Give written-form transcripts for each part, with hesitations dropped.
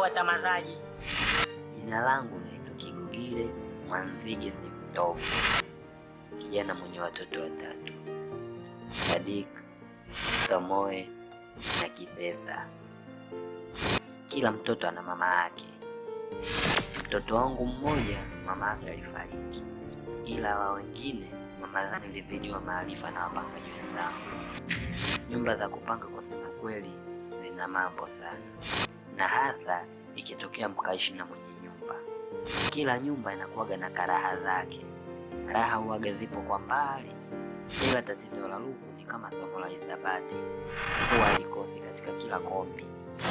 mota mazaji. Jina langu naitwa Kigugire Mwanzige ni mtovu, kijana mwenye watoto watatu, Sadik, Samoe na Kisesa. Kila mtoto ana mama yake. Mtoto wangu mmoja mama yake alifariki, ila wa wengine mama zani alizidiwa maarifa na wapangaji wenzangu. Nyumba za kupanga kwa sema kweli zina mambo sana, na hasa ikitokea mkaishi na mwenye nyumba. Kila nyumba inakuwaga na karaha zake. Raha huwaga zipo kwa mbali, ila tatizo la Luku ni kama somo la hisabati, huwa haikosi katika kila kombi.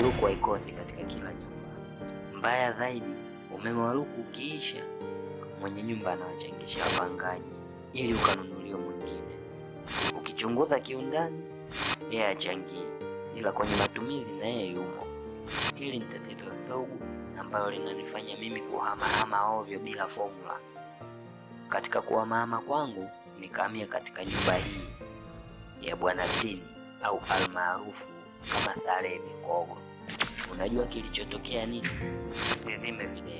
Luku haikosi katika kila nyumba. Mbaya zaidi, umeme wa Luku ukiisha, mwenye nyumba anawachangisha wapangaji ili ukanunuliwe mwingine. Ukichunguza kiundani, yeye hachangii, ila kwenye matumizi na yeye yumo. Hili ni tatizo sugu ambalo linanifanya mimi kuhamahama ovyo bila formula. Katika kuhamahama kwangu, nikahamia katika nyumba hii ya Bwana Tini au almaarufu kama Sare Mikogo. Unajua kilichotokea nini? Usizime video.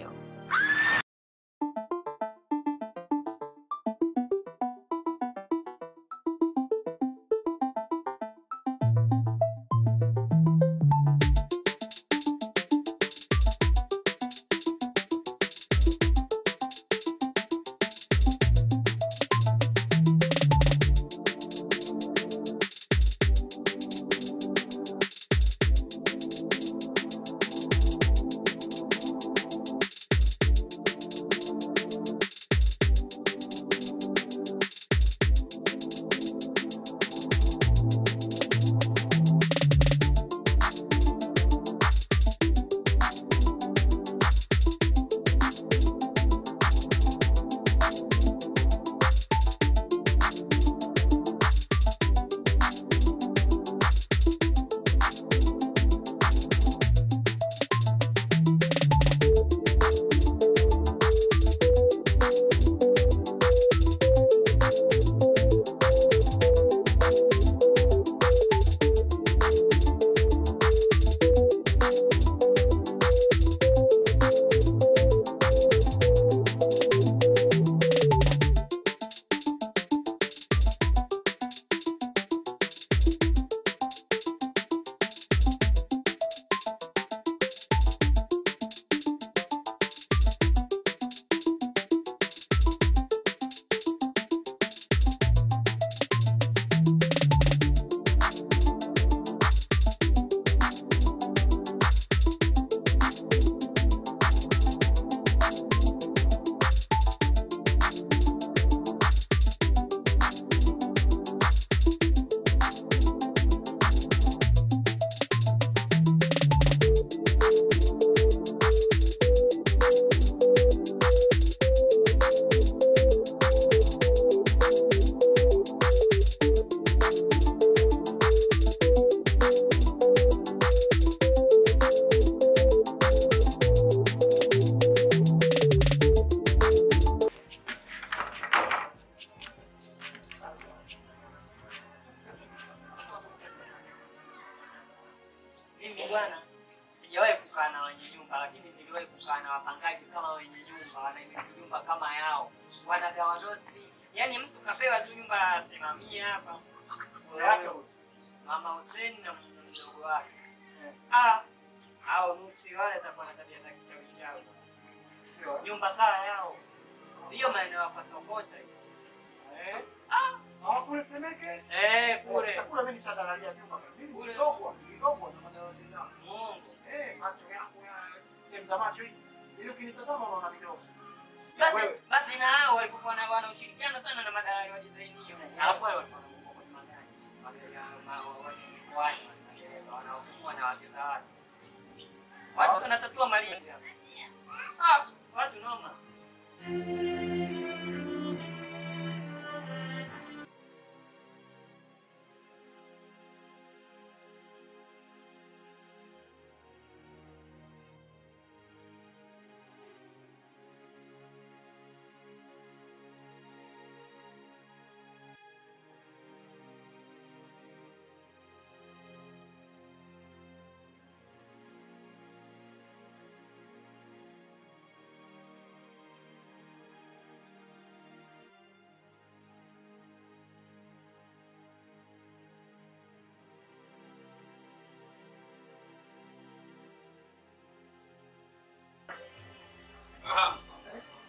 Aha.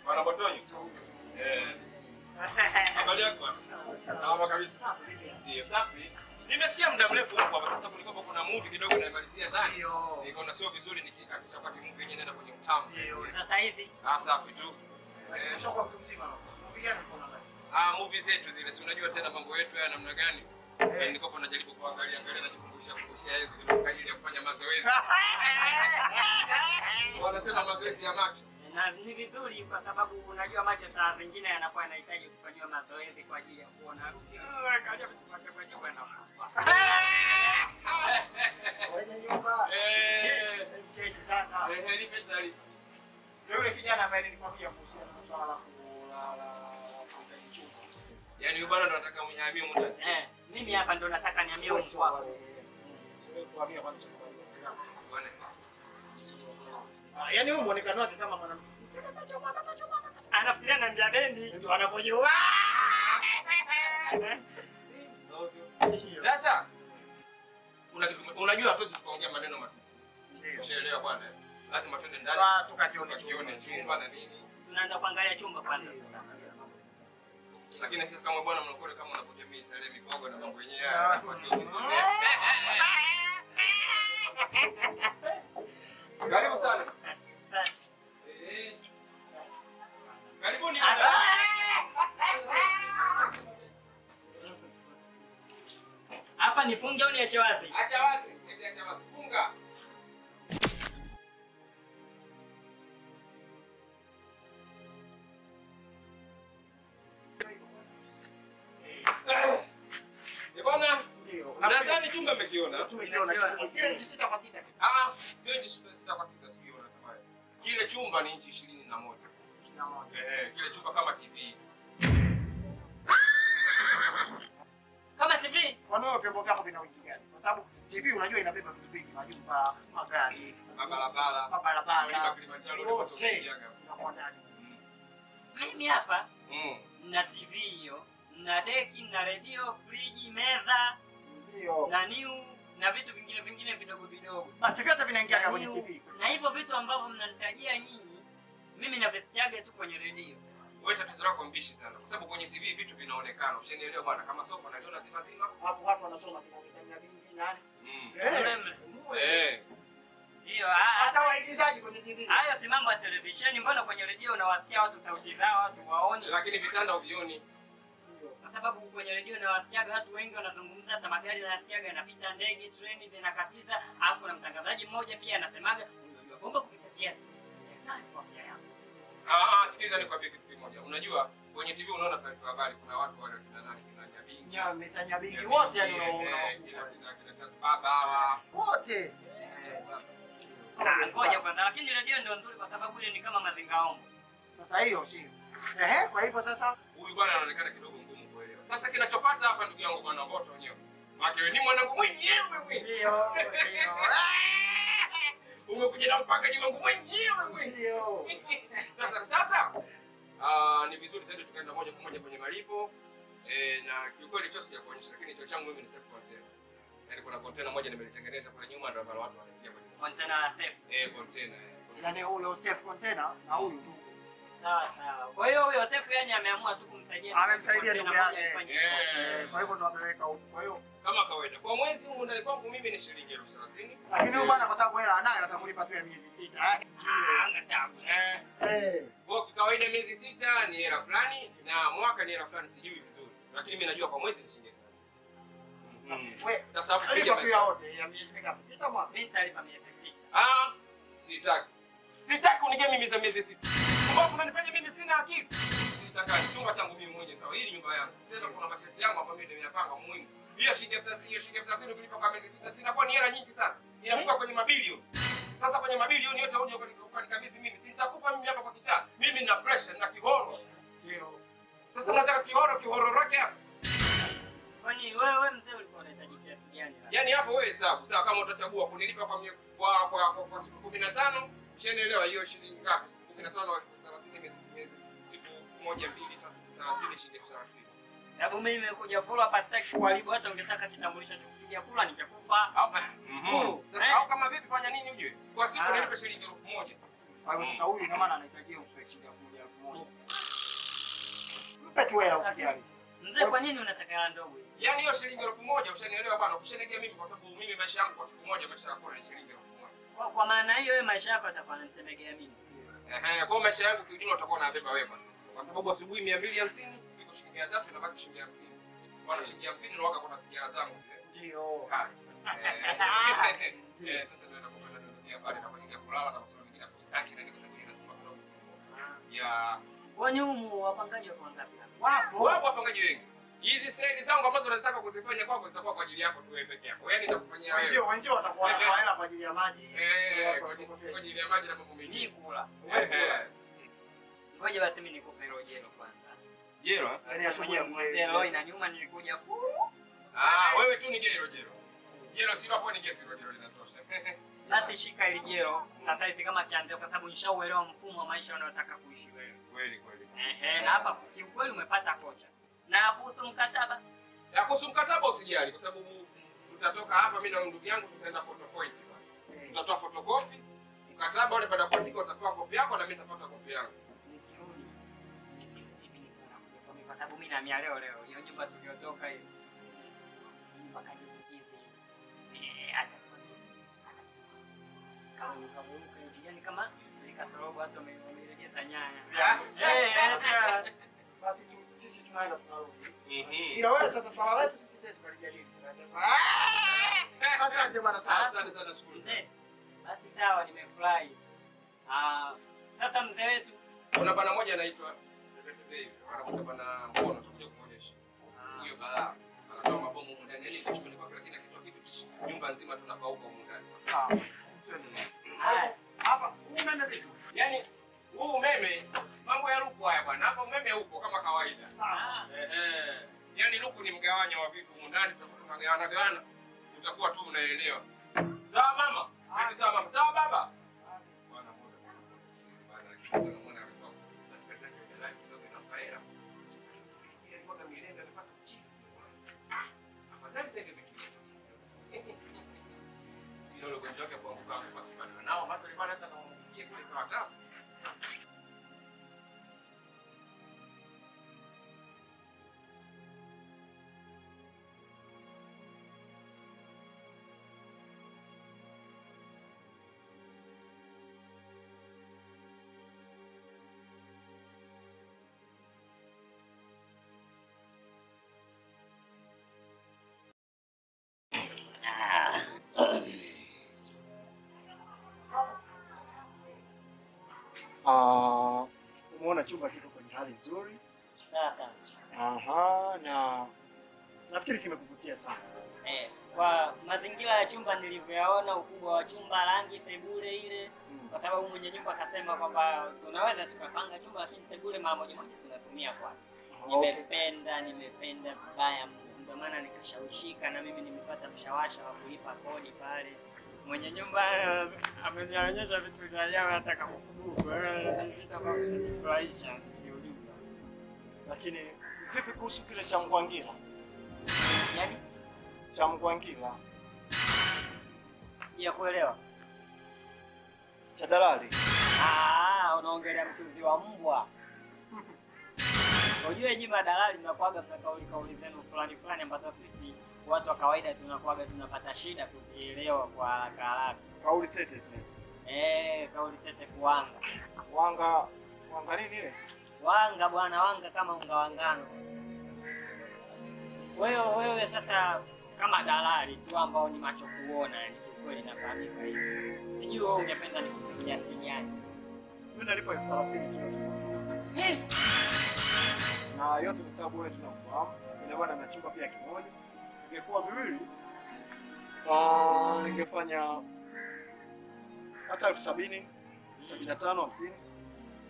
Wanabotonyo. Angalia kwa. Sawa kabisa. Ndio safi. Nimesikia muda mrefu huko hapa sasa kulikopo kuna movie kidogo naimalizia ndani. Niko na sio vizuri nikikatisha wakati movie yenyewe inaenda kwenye mtambo. Ndio. Sasa hivi. Ah safi tu. Shoka mtu mzima. Movie gani uko nayo? Ah movie zetu zile. Si unajua tena mambo yetu haya namna gani? Niko najaribu kuangalia najikumbusha hizo kidogo kwa ajili ya kufanya mazoezi. Wanasema mazoezi ya macho. Na ni vizuri kwa sababu unajua macho saa zingine yanakuwa yanahitaji kufanywa mazoezi kwa ajili ya kuona. Kaja kutupata macho bwana. Wewe nyumba. Jeshi sana. Ni pendali. Yule kijana ambaye nilikwambia kuhusiana na swala la kulala. Yaani bwana ndo nataka mnihamie mtu. Mimi hapa ndo nataka nihamie mtu wako. Nimekuhamia kwa sababu bwana. Yaani wewe muonekano wake kama mwanamke. Anafikiria na mbia bendi ndio anapojua. Sasa unajua hatuwezi tukaongea maneno matupu. Unaelewa bwana? Lazima twende ndani. Tukajione chumba na nini. Tunaanza kuangalia chumba kwanza. Lakini sasa kama bwana mnakore kama unapojamii sare migogo na mambo yenyewe kwa chini. Karibu sana. Karibu ni ada. Hapa nifunge au niache wazi? Acha wazi. Acha wazi. Funga. Nadhani chumba mmekiona. Tumekiona kile inchi 6x6. Ah, sio inchi 6x6 sio unasema. Kile chumba ni inchi 21. Kile chumba kama TV. Kama TV? Kwa nini vyombo vyako vina wingi gani? Kwa sababu TV unajua inabeba vitu vingi, majumba, magari, mabarabara. Kilimanjaro ndio kutokiaga. Unakuwa ndani. Mimi hapa na TV hiyo, na deki, na radio, friji, meza. Na niu na vitu vingine vidogo vidogo. Basi vyote vinaingia kwenye TV. Na hivyo vitu ambavyo mnanitajia nyinyi mimi navisikiaga tu kwenye redio. Wewe tatizo lako mbishi sana kwa sababu kwenye TV vitu vinaonekana. Ushanielewa bwana kama sofa naliona zima. Hapo watu wanasoma kinaongezania bingi nani? Ndio hata waigizaji kwenye TV. Hayo si mambo ya televisheni mbona kwenye redio unawasikia watu sauti zao watu waone lakini vitanda uvioni. Kwa sababu kwenye redio na wasikiaga watu wengi wanazungumza hata magari yanasikiaga yanapita ndege treni zinakatiza alafu na mtangazaji mmoja pia anasemaga unajua bomba kupitakia hatari kwa afya yako. Sikiza nikwambie kitu kimoja unajua kwenye TV unaona taarifa habari kuna watu wale tuna nani na nyabingi nyamesa nyabingi wote yani unaona kila cha baba wote ngoja kwanza lakini redio ndio nzuri kwa sababu ile ni kama mazingaombo sasa hiyo sio kwa hivyo sasa huyu bwana anaonekana kidogo ngumu kuelewa. Sasa kinachofuata hapa ndugu yangu bwana Mboto wenyewe. Maana wewe ni mwanangu mwenyewe. Ndio. Umekuja na mpangaji wangu mwenyewe. Ndio. Sasa ni vizuri zaidi tukaenda moja kwa moja kwenye malipo. Na kiukweli hicho sijakuonyesha lakini hicho changu mimi ni safe container. Yaani kuna container moja nimelitengeneza kule nyuma ndio ambao watu wanaingia kwenye container la safe. Container. Yaani huyo safe container na huyu tu. Sawa. Kwa hiyo huyo Sefu yani ameamua tu kumsaidia. Amemsaidia ndugu yake. Kwa hivyo ndo ameweka huko. Kwa hiyo kama kawaida. Kwa mwezi huu ndani kwangu mimi ni shilingi 30,000. Lakini huyu bwana kwa sababu hela anayo atakulipa tu ya miezi 6. Angatambu. Kwa kawaida miezi 6 ni hela fulani na mwaka ni hela fulani sijui vizuri. Lakini mimi najua kwa mwezi ni shilingi 30,000. Wewe sasa unapiga tu yote ya miezi mingapi? 6 mwaka. Mimi nitalipa miezi 6. Sitaki unige mimi za miezi 6. Mbona mnanifanya mimi sina akili? Nitaka chumba changu mimi mwenyewe sawa. Hii nyumba yangu. Tena kuna mashati yangu hapa mimi ndio nimepanga muhimu. Hiyo shilingi 50 kulipa kwa miezi 6 sinakuwa ni hela nyingi sana. Inakuwa kwenye mabilioni. Sasa kwenye mabilioni yote uje kwa nikabidhi mimi. Sitakufa mimi hapa kwa kitaa. Mimi nina pressure na kihoro. Ndio. Sasa unataka kihoro roke hapa. Kwani wewe mzee ulikuwa unahitaji kiasi gani? Yaani hapo wewe hesabu. Sawa kama utachagua kunilipa kwa siku 15, ushanielewa hiyo shilingi ngapi? 15,000 siku moja mbili shilingi 30,000. Sababu mimi nimekuja kula pataki kwa libo hata ungetaka kitambulisho cha kupiga kula nitakupa. Au kama vipi fanya nini ujue? Kwa siku nilipe shilingi 1,000. Kwa hivyo sasa huyu ina maana anahitaji mpe chini ya 1000. Mpe tu wewe ukijali. Mzee kwa nini unataka hela ndogo? Yaani hiyo shilingi 1000 ushanielewa bwana, ukishenegea mimi kwa sababu mimi maisha yangu kwa siku moja maisha yako ni shilingi 1000. Kwa maana hiyo wewe maisha yako atafanya nitegemea mimi. Ehe, kwa maisha yangu kiujumla utakuwa unabeba wewe basi. Kwa sababu asubuhi 250, usiku shilingi 300 inabaki shilingi 50. Bwana shilingi 50 ndio waka kuna sigara zangu. Ndio. Hai. Sasa ndio nakupata ndio habari na kuingia kulala na kusoma mingine kustaki na nikusaidie na simu kidogo. Ya kwani humu wapangaji wako wangapi? Wapo wapangaji wengi. Hizi seli zangu ambazo unataka kuzifanya kwako zitakuwa kwa ajili yako tu wewe peke yako. Yaani nitakufanyia wewe. Ndio wenzio watakuwa na hela kwa ajili ya maji. Kwa ajili ya maji na mambo mengine kula. Ngoja basi mimi nikupe rojelo kwanza. Jero? Yaani asubuhi mwenyewe inanyuma nilikuja fu. Wewe tu ni jero. Jero si hapo ni jero linatosha. Basi shika ile jero, sasa hivi kama chanzo kwa sababu nishauelewa mfumo wa maisha unayotaka kuishi wewe. Kweli. Na hapa si kweli umepata kocha. Na kuhusu mkataba? Ya kuhusu mkataba usijali kwa sababu tutatoka hapa mimi na ndugu yangu tutaenda photocopy bwana. Tutatoa photocopy, mkataba ule baada ya kuandika utatoa copy yako na mimi nitapata copy yangu. Nikirudi. Kwa sababu mimi na mia leo hiyo nyumba tuliotoka hiyo. Mpaka kama nikatoroba watu wameregeza nyanya. Basi sisi tunaenda tunarudi. Ila wewe sasa swala letu sisi ndio tukalijadili. Asante bwana sana shukuru. Basi sawa nimefurahi. Sasa mzee wetu kuna bwana mmoja anaitwa David. Anakuta bwana mkono tutakuja kumuonyesha. Huyo bala anatoa mabomu huko ndani ili tuchukue kwa kila kitu. Nyumba nzima tunakauka huko ndani. Sawa. Hapa umeme vipi? Yaani huu umeme mambo ya Luku haya bwana. Hapa umeme upo kama kawaida. Yaani Luku ni mgawanya wa vitu huko ndani tunagawana. Utakuwa tu unaelewa. Sawa mama? Sawa mama. Sawa baba. Bwana mmoja. Bwana alikuwa akitaka kuendelea kidogo na faida. Yeye kwa kama ile ndio alipata cheese. Afadhali sasa hivi ndio kuondoka kwa mfano kwa sababu nao hata walipata hata kama mpigie kule kwa tatu. Umeona chumba kiko kwenye hali nzuri. Na nafikiri kimekuvutia sana. Kwa mazingira ya chumba nilivyoona, ukubwa wa chumba, rangi, sebule ile, kwa sababu mwenye nyumba akasema kwamba tunaweza tukapanga chumba lakini sebule mara moja moja tunatumia kwa. Nimependa vibaya ndio maana nikashawishika na mimi nimepata mshawasha wa kulipa kodi pale. Mwenye nyumba amenionyesha vitu vya ajabu hata kama kukumbuka. Nilifurahisha niliuliza. Lakini vipi kuhusu kile cha Mgwangila? Yaani cha Mgwangila. Ya kuelewa. Cha dalali. Unaongelea mchuzi wa mbwa. Unajua nyinyi madalali mnakuaga kauli zenu fulani ambazo sisi watu wa kawaida tunakuaga tunapata shida kuzielewa kwa haraka. Kauli tete zile. Kauli tete kuanga. Kuanga nini ile? Wanga bwana, wanga kama unga wa ngano. Wewe sasa kama dalali tu ambao ni macho kuona yani kweli nafahamika hivi. Sijui wewe ungependa nikufikia kinyani. Mimi nalipa 30,000. Na yote kwa sababu wewe tunakufahamu. Nilikuwa na machumba pia kimoja. Ningekuwa viwili. Ningefanya hata 70,000, 75, 50.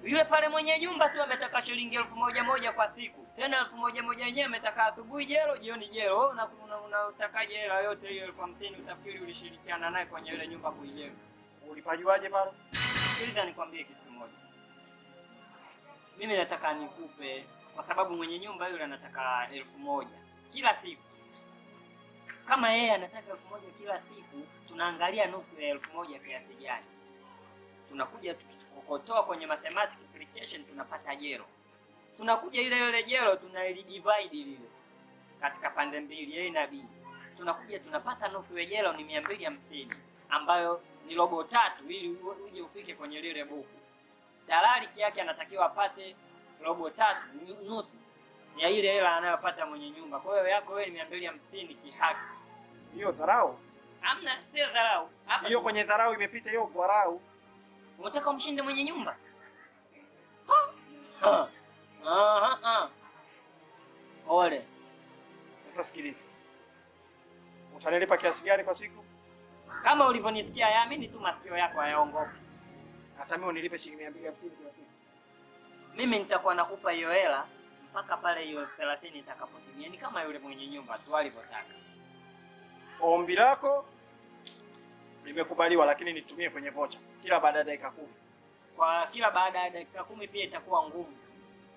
Yule pale mwenye nyumba tu ametaka shilingi 1,000 kwa siku. Tena 1,000 yenyewe ametaka asubuhi jero, jioni jero. Wewe unatakaje hela yote hiyo 50,000 utafikiri ulishirikiana naye kwenye ile nyumba kuijenga? Ulipajuaje pale? Sikiliza nikwambie kitu kimoja. Mimi nataka nikupe kwa sababu mwenye nyumba yule anataka 1,000 kila siku. Kama yeye anataka 1,000 kila siku, tunaangalia nusu ya 1,000 kiasi gani. tunakuja tukikokotoa kwenye mathematical application tunapata jero. Tunakuja ile ile jero tunalidivide lile katika pande mbili A na B. Tunakuja tunapata nusu ya jero ni 250 ambayo ni robo tatu ili uje ufike kwenye lile buku. Dalali yake anatakiwa apate robo tatu nusu ya ile hela anayopata mwenye nyumba. Kwa hiyo yako wewe ni 250 kihaki. Hiyo dharau. Amna sio dharau. Hiyo kwenye dharau imepita hiyo kwa dharau. Unataka umshinde mwenye nyumba? Ole. Sasa sikiliza. Utanilipa kiasi gani kwa siku? Kama ulivyonisikia yaamini tu masikio yako hayaongoki. Sasa mimi unilipe shilingi 250 kwa siku. Mimi nitakuwa nakupa hiyo hela mpaka pale hiyo 30 itakapotimia. Ni kama yule mwenye nyumba tu alipotaka. Ombi lako limekubaliwa, lakini nitumie kwenye vocha kila baada ya dakika 10. Kwa kila baada ya dakika 10 pia itakuwa ngumu,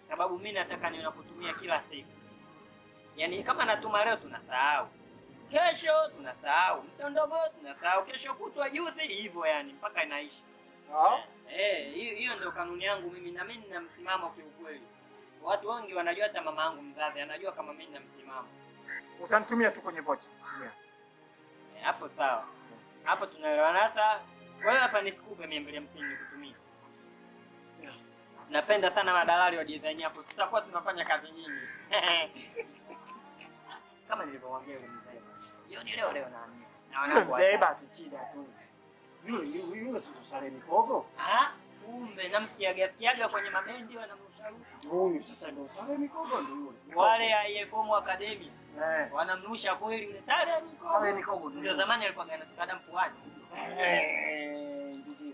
sababu mimi nataka niona kutumia kila siku. Yaani kama natuma leo tunasahau, kesho tunasahau, mtondogo tunasahau, kesho kutwa juzi hivyo, yani mpaka inaisha. Hiyo ndio kanuni yangu mimi, na mimi nina msimamo kwa kweli. Watu wengi wanajua, hata mama yangu mzazi anajua kama mimi nina msimamo. Utanitumia tu kwenye vocha. Hapo sawa. Hapo tunaelewana sasa. Wewe hapa nisikupe 250 kutumia. Napenda sana madalali wa design hapo. Tutakuwa tunafanya kazi nyingi. Kama nilivyowaambia yule mzee. Jioni leo naamini. Naona kwa. Mzee basi shida tu. Yule sio sare ni kogo. Kumbe namkiaga kwenye mabendi wanamshauri. Huyu sasa ndio sare ni kogo ndio yule. Wale IFM Academy. Wanamrusha kweli yule sare ni kogo. Sare ni kogo ndio zamani alipanga na tukada mpuani. Ndio.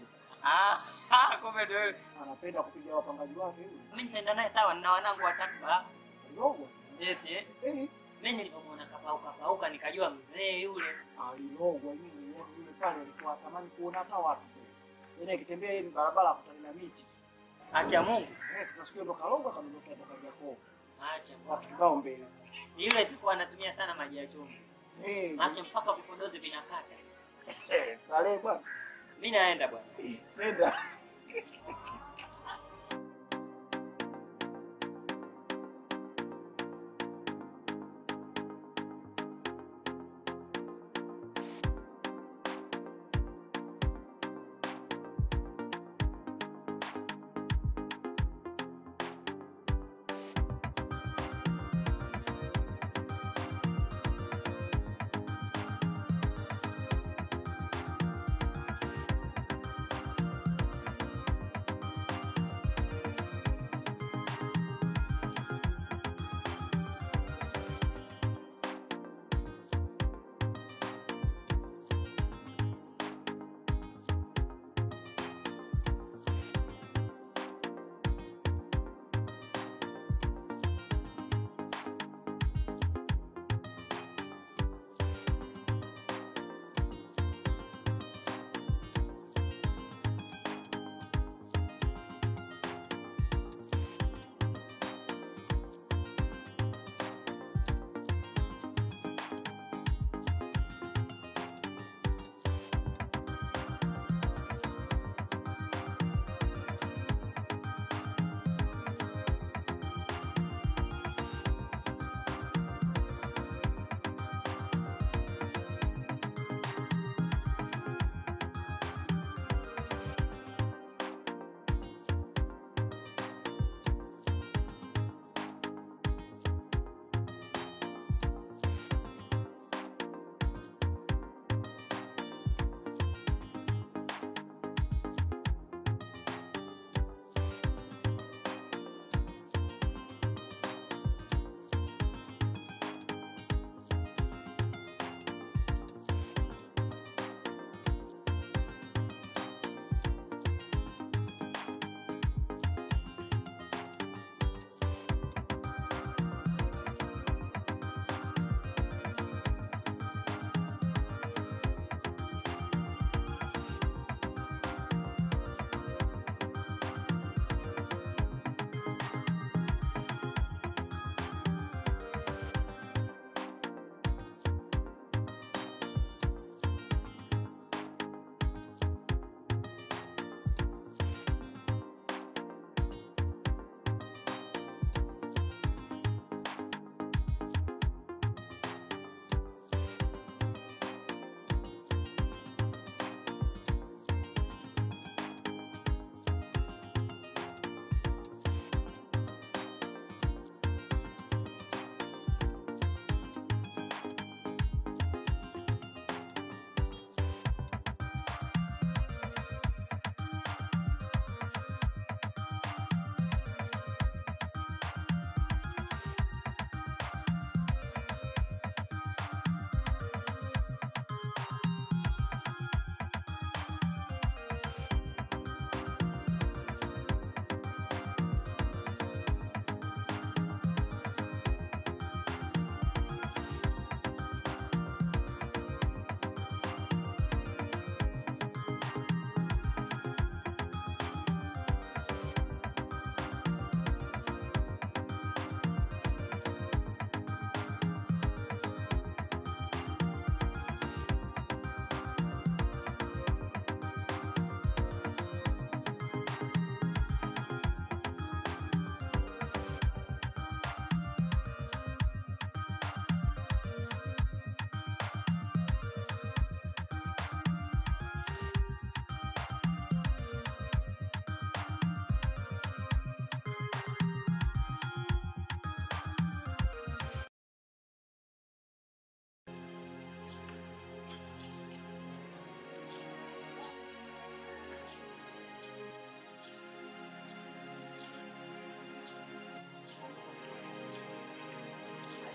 Kumbe ndio anapenda kupiga wapangaji wake yule. Mimi nitaenda naye sawa, na wanangu watatu bala. Ndogo. Eti. Mimi nilipomwona kapauka nikajua mzee yule. Alilogwa yule sare alikuwa tamani kuona hata watu. Yeye akitembea hii barabara akutana na miti. Haki ya Mungu. Sasa siku ndo kalonga kamdoka kutoka Jakobo. Acha watu ngao mbele. Ile ilikuwa anatumia sana maji ya chumvi. Hata mpaka vipondozi vinakata. Sale bwana. Mimi naenda bwana. Nenda.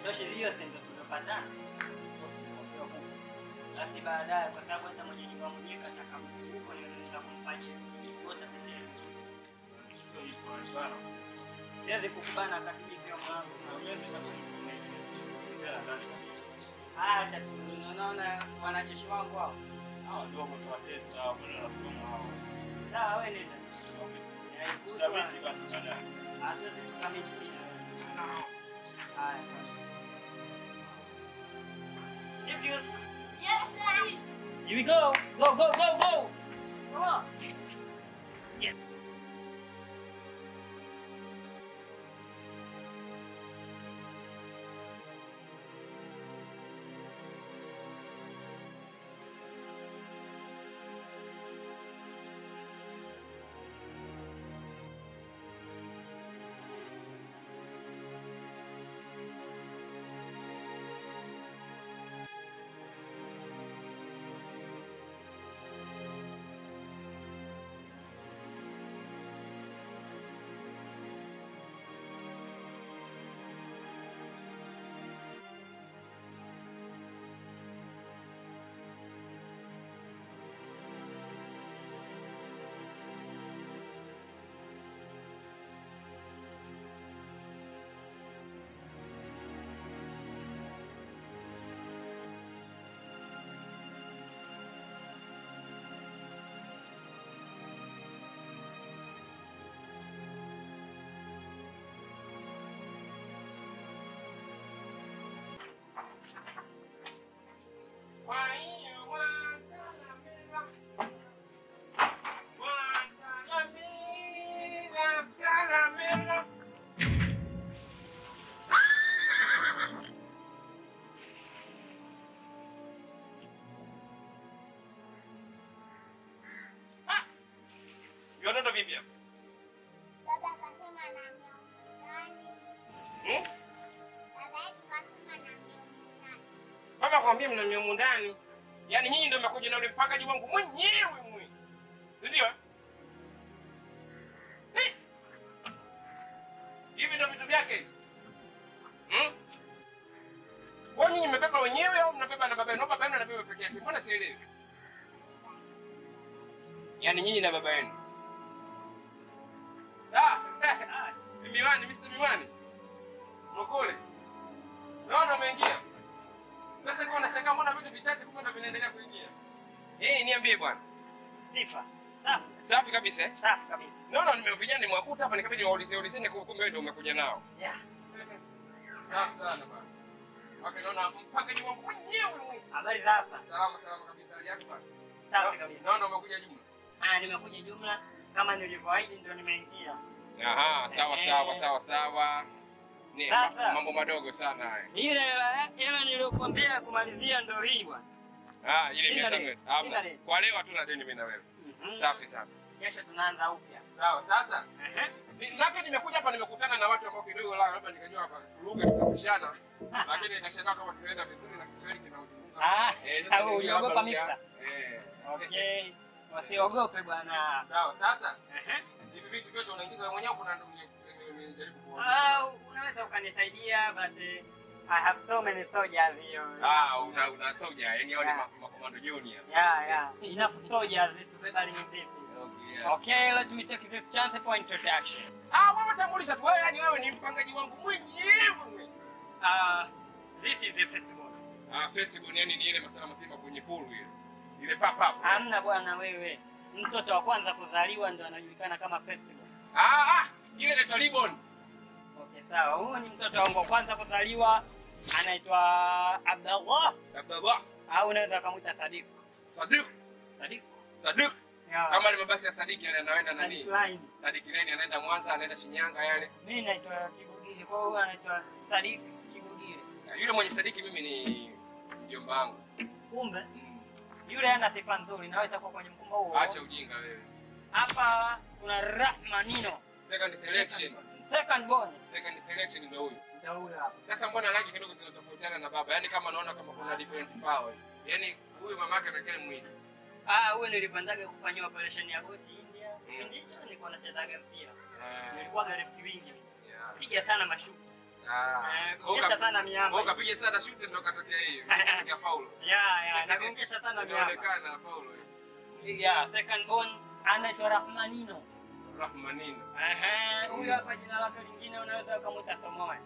kupatana basi baadaye, kwa sababu hata mwenyeji wangu nika atakamuko nilikuwa kumpaje kuota pekee. Siwezi kukubana katika mwangu na mimi na kumkumbuka. Hata tunaona wanajeshi wangu hao. Hao ndio watu wa pesa au wanaona somo hao. Sawa wewe nenda. Ndio mimi nikakutana. Hata tukamishia. Haya. Ndio Here we go! Go, go, go, go! Come on! Yes! Vipi hapo? Baba akasema anaambia nani? Baba akasema anaambia nani? Baba akwambia mnamia humu ndani. Yaani nyinyi ndio mmekuja na ule mpangaji wangu mwenyewe mwenyewe. Ndio? Hivi ndio vitu vyake? Kwa nini mmebeba wenyewe au mnabeba na baba yenu? Baba yenu anabeba peke yake. Mbona sielewi? Yaani nyinyi na baba yenu. Miwani, Mr. Miwani. Mkole. Naona umeingia. Sasa kwa nashangaa mbona vitu vichache kumbe vinaendelea kuingia. Niambie bwana. Sifa. Safi. Safi kabisa. Safi kabisa. Naona nimevijana nimwakuta hapa nikabidi niwaulize kumbe wewe ndio umekuja nao. Yeah. Safi sana bwana. Okay, naona mpaka nyuma mwenyewe. Habari za hapa. Salama salama kabisa hali yako bwana. Safi kabisa. Naona umekuja jumla. Nimekuja jumla kama nilivyoahidi ndio nimeingia. Aha, sawa. Ni mambo madogo sana haya. Ile niliyokuambia kumalizia ndio hii bwana. Ile 500. Hapa. Kwa leo hatuna deni mimi na wewe. Safi sana. Kesho tunaanza upya. Sawa, sasa. Mimi nimekuja hapa nimekutana na watu ambao kidogo labda nikajua hapa ruga tukapishana. Lakini nikashangaa kama tunaenda vizuri na Kiswahili kinauzunguka. Sasa unaogopa mimi. Okay. Wasiogope bwana. Sawa, sasa. Hivi vitu vyote unaingiza mwenyewe kuna ndugu unajaribu kuona. Unaweza ukanisaidia but I have so many soldiers here. Una soldier yani wale makomando junior. Enough soldiers to battle in this. Okay, let me take this chance for introduction. Wewe utamulisha tu wewe yani wewe ni mpangaji wangu mwenyewe. This is the festival. Festival yani ni ile masala mazima kwenye pool ile. Ile pop up. Hamna bwana wewe. Mtoto wa kwanza kuzaliwa ndo anajulikana kama festival. Ile ni Taliban. Okay, sawa. Huyu ni mtoto wa kwanza kuzaliwa anaitwa Abdallah. Au unaweza kumuita Sadiq. Kama ile mabasi ya Sadiq yale anaenda nani? Sadiq Line anaenda Mwanza, anaenda Shinyanga yale. Mimi naitwa Kibugile. Kwa hiyo anaitwa Sadiq Kibugile. Yule mwenye Sadiq mimi ni mjomba wangu. Kumbe yule ana sifa nzuri na wewe utakuwa kwenye mkumba huo. Acha ujinga wewe. Hapa kuna Rahmanino. Second selection ndio huyu. Ndio huyu hapa. Sasa mbona rangi kidogo zinatofautiana na baba? Yaani kama naona kama kuna different power. Yaani huyu mamake anakaa mwili. Wewe nilipandaga kufanyia operation ya goti India. Nilikuwa nachezaga mpira. Nilikuwa left wing. Piga sana mashuti. Kuingia Satana miamba. Wao kapiga sana shoot ndio katokea hiyo. Kapiga faulu. Yeah, na kuingia Satana miamba. Inaonekana faulu. Yeah, second ball anaitwa Rahmanino. Huyo hapa jina lake lingine unaweza ukamuita Samoe.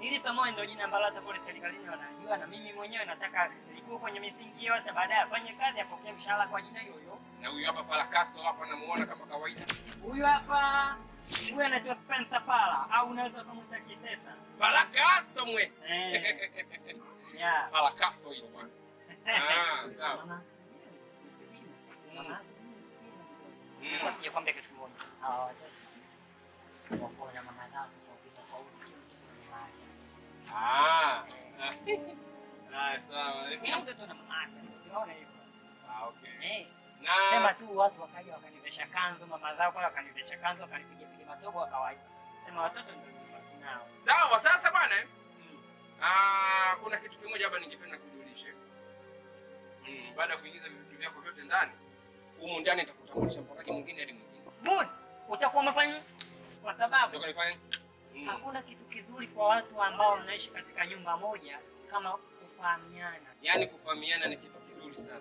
Hili Samoe ndio jina ambalo hata kule serikalini wanajua na mimi mwenyewe nataka nikuwe kwenye misingi yote baadaye afanye kazi apokee mshahara kwa jina hiyo hiyo. Na huyo hapa Paracasto hapa namuona kama kawaida. Huyo hapa huyo anaitwa Spencer Pala au unaweza kumuita Kitesa. Paracasto mwe. Yeah. Paracasto hiyo bwana. Sawa. Nikuambie kitu kimoja. Wakoja mama zangu kwa kisa kwa uti. Sawa. Mtoto na mama yake. Unaona hivyo? Okay. Na sema tu watu wakaja wakanivesha kanzo mama zao kwa wakanivesha kanzo wakanipiga piga matobo kwa kawaida. Sema watoto ndio tunao. Sawa sasa bwana. Kuna kitu kimoja hapa ningependa kujulisha. Baada kuingiza vitu vyako vyote ndani. Humu ndani nitakutambulisha mpangaji mwingine hadi mwingine. Bud, utakuwa umefanya kwa sababu utakayofanya. Hakuna kitu kizuri kwa watu ambao wanaishi katika nyumba moja kama kufahamiana. Yaani kufahamiana ni kitu kizuri sana.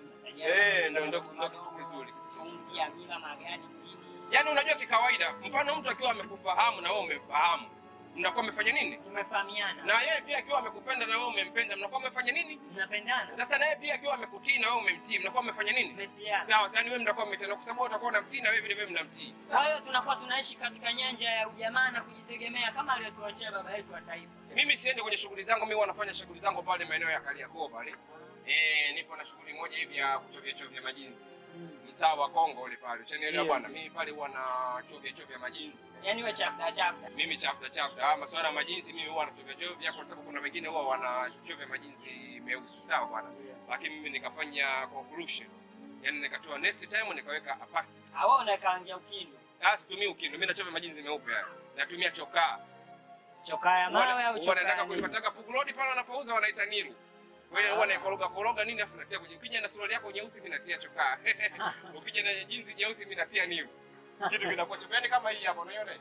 Ndio kitu kizuri. Kuchungia bila magari chini. Yaani unajua kikawaida, mfano mtu akiwa amekufahamu na wewe umemfahamu, mnakuwa mmefanya nini? Tumefahamiana. Na yeye pia akiwa amekupenda na wewe umempenda, mnakuwa mmefanya nini? Tunapendana. Sasa na yeye pia akiwa amekutii na wewe umemtii, mnakuwa mmefanya nini? Mmetiana. Sawa, sasa ni wewe mtakuwa mmetana kwa sababu utakuwa unamtii na wewe vile vile mnamtii. Kwa hiyo tunakuwa tunaishi katika nyanja ya ujamaa na kujitegemea kama aliyotuachia baba yetu wa taifa. Mimi siende kwenye shughuli zangu, mimi wanafanya shughuli zangu pale maeneo ya Kariakoo pale. Nipo na shughuli moja hivi ya kuchovya chovya majinzi. Mtaa wa Kongo ule pale. Chenielewa bwana, mimi pale huwa na chovya majinzi. Yaani wewe chapda. Mimi chapda. Masuala ya majinsi mimi huwa natupia chovya kwa sababu kuna wengine huwa wanachovya majinsi meusi sawa bwana. Lakini mimi nikafanya conclusion. Yaani nikatoa next time nikaweka apart. Wewe unakaangia ukindo. Situmii ukindo. Mimi nachovya majinsi meupe haya. Natumia chokaa. Chokaa ya mawe au chokaa. Wanataka kuipataka Pugu Road pale wanapouza wanaita niru. Wewe huwa unaikoroga nini afu natia kwenye ukija na suruali yako nyeusi mimi natia chokaa. Ukija na jinsi nyeusi mimi natia niru. Kitu kinakuwa chopeni kama hii hapo unaiona?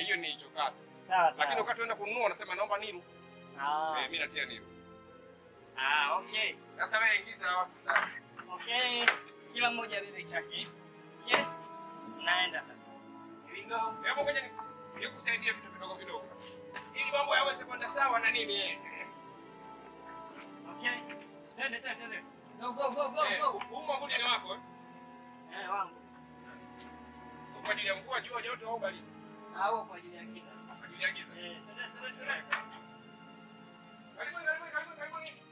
Hiyo ni chokaa sasa. Lakini wakati unaenda kununua unasema naomba niru. Mimi natia niru. Okay. Sasa wewe ingiza watu sasa. Okay. Kila mmoja alile chake. Yes. Naenda sasa. Here we go. Hebu ngoja nikusaidie vitu vidogo vidogo. Ili mambo yaweze kwenda sawa na nini eh. Okay. Tende. Go. Huko mbona ni wako eh? Wangu. Kwa ajili ya mvua jua joto au baridi? Kwa ajili ya giza. Kwa ajili ya giza. Karibuni.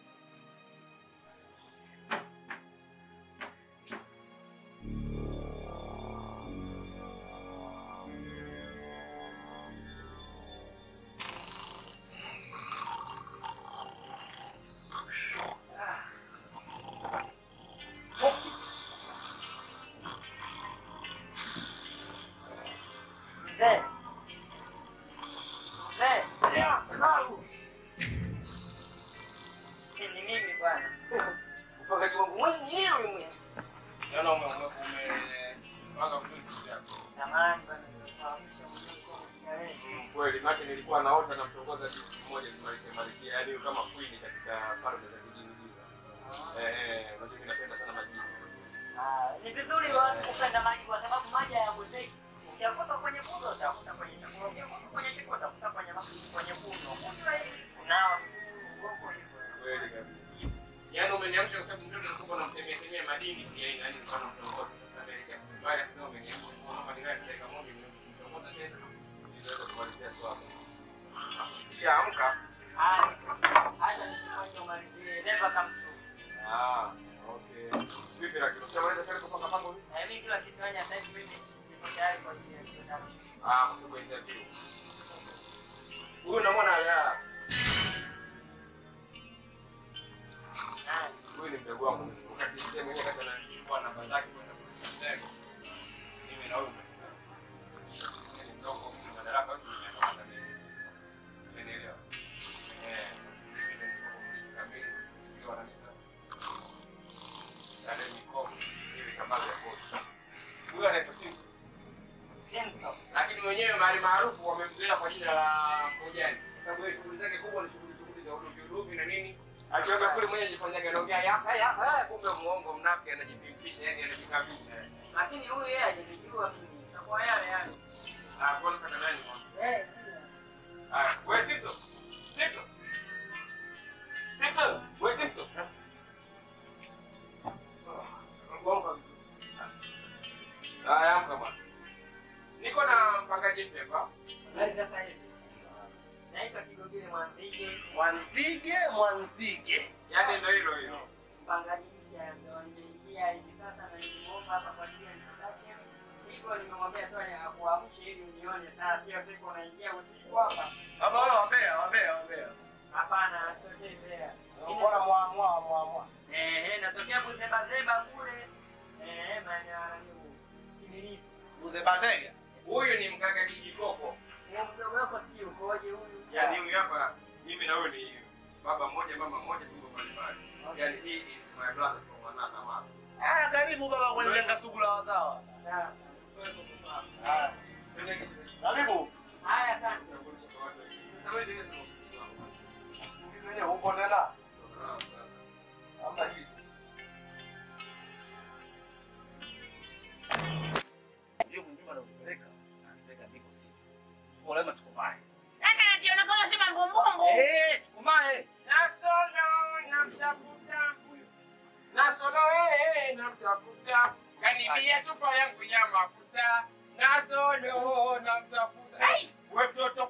Ndio Lakini wenyewe Maalim Maarufu wamemzoea kwa jina la Mbojani. Sababu yeye shughuli zake kubwa ni shughuli za udugu na nini. Akiweka kule mwenyewe jifanyaga anaongea haya, kumbe muongo mnafiki anajipimpisha, yani anajikabisha. Lakini huyu yeye hajijua mimi. Kwa yale yani. Ah, kwa nini nani mwanzo? Eh. Ah, wewe Tito. Tito. Tito, wewe Tito. Haya mkama. Niko na mpangaji pepa. Naitwa hivi. Naitwa Kigogile Mwanzige. Mwanzige. Yaani ndio hilo. Mpangaji ya ndio njia hivi sasa na nimeomba hapa kwa ajili ya mtakaje. Hivyo nimemwambia tu ya kuamsha ili unione saa sio siku naingia usiku hapa. Baba wala wambea. Hapana, sio tena. Mbona mwa. Natokea kuzeba kule. Maana ni Uzebadega. Huyu ni mkaka Kijikoko. Mdogo wako si ukoje huyu? Yaani huyu hapa mimi na wewe ni baba mmoja mama mmoja tuko pale pale. Yaani hii is my brother from another mother. Ah, karibu baba kwenye janga sugu la wazawa. Ah. Karibu. Haya sana. Sasa wewe ndio unasema. Wewe uko na la? Hapa hivi. Olema tukumae. Ana ndio unakoona sema ngombongo. Tukumae. Na solo namtafuta. Kanibia chupa yangu ya mafuta. Na solo namtafuta. Wewe mtoto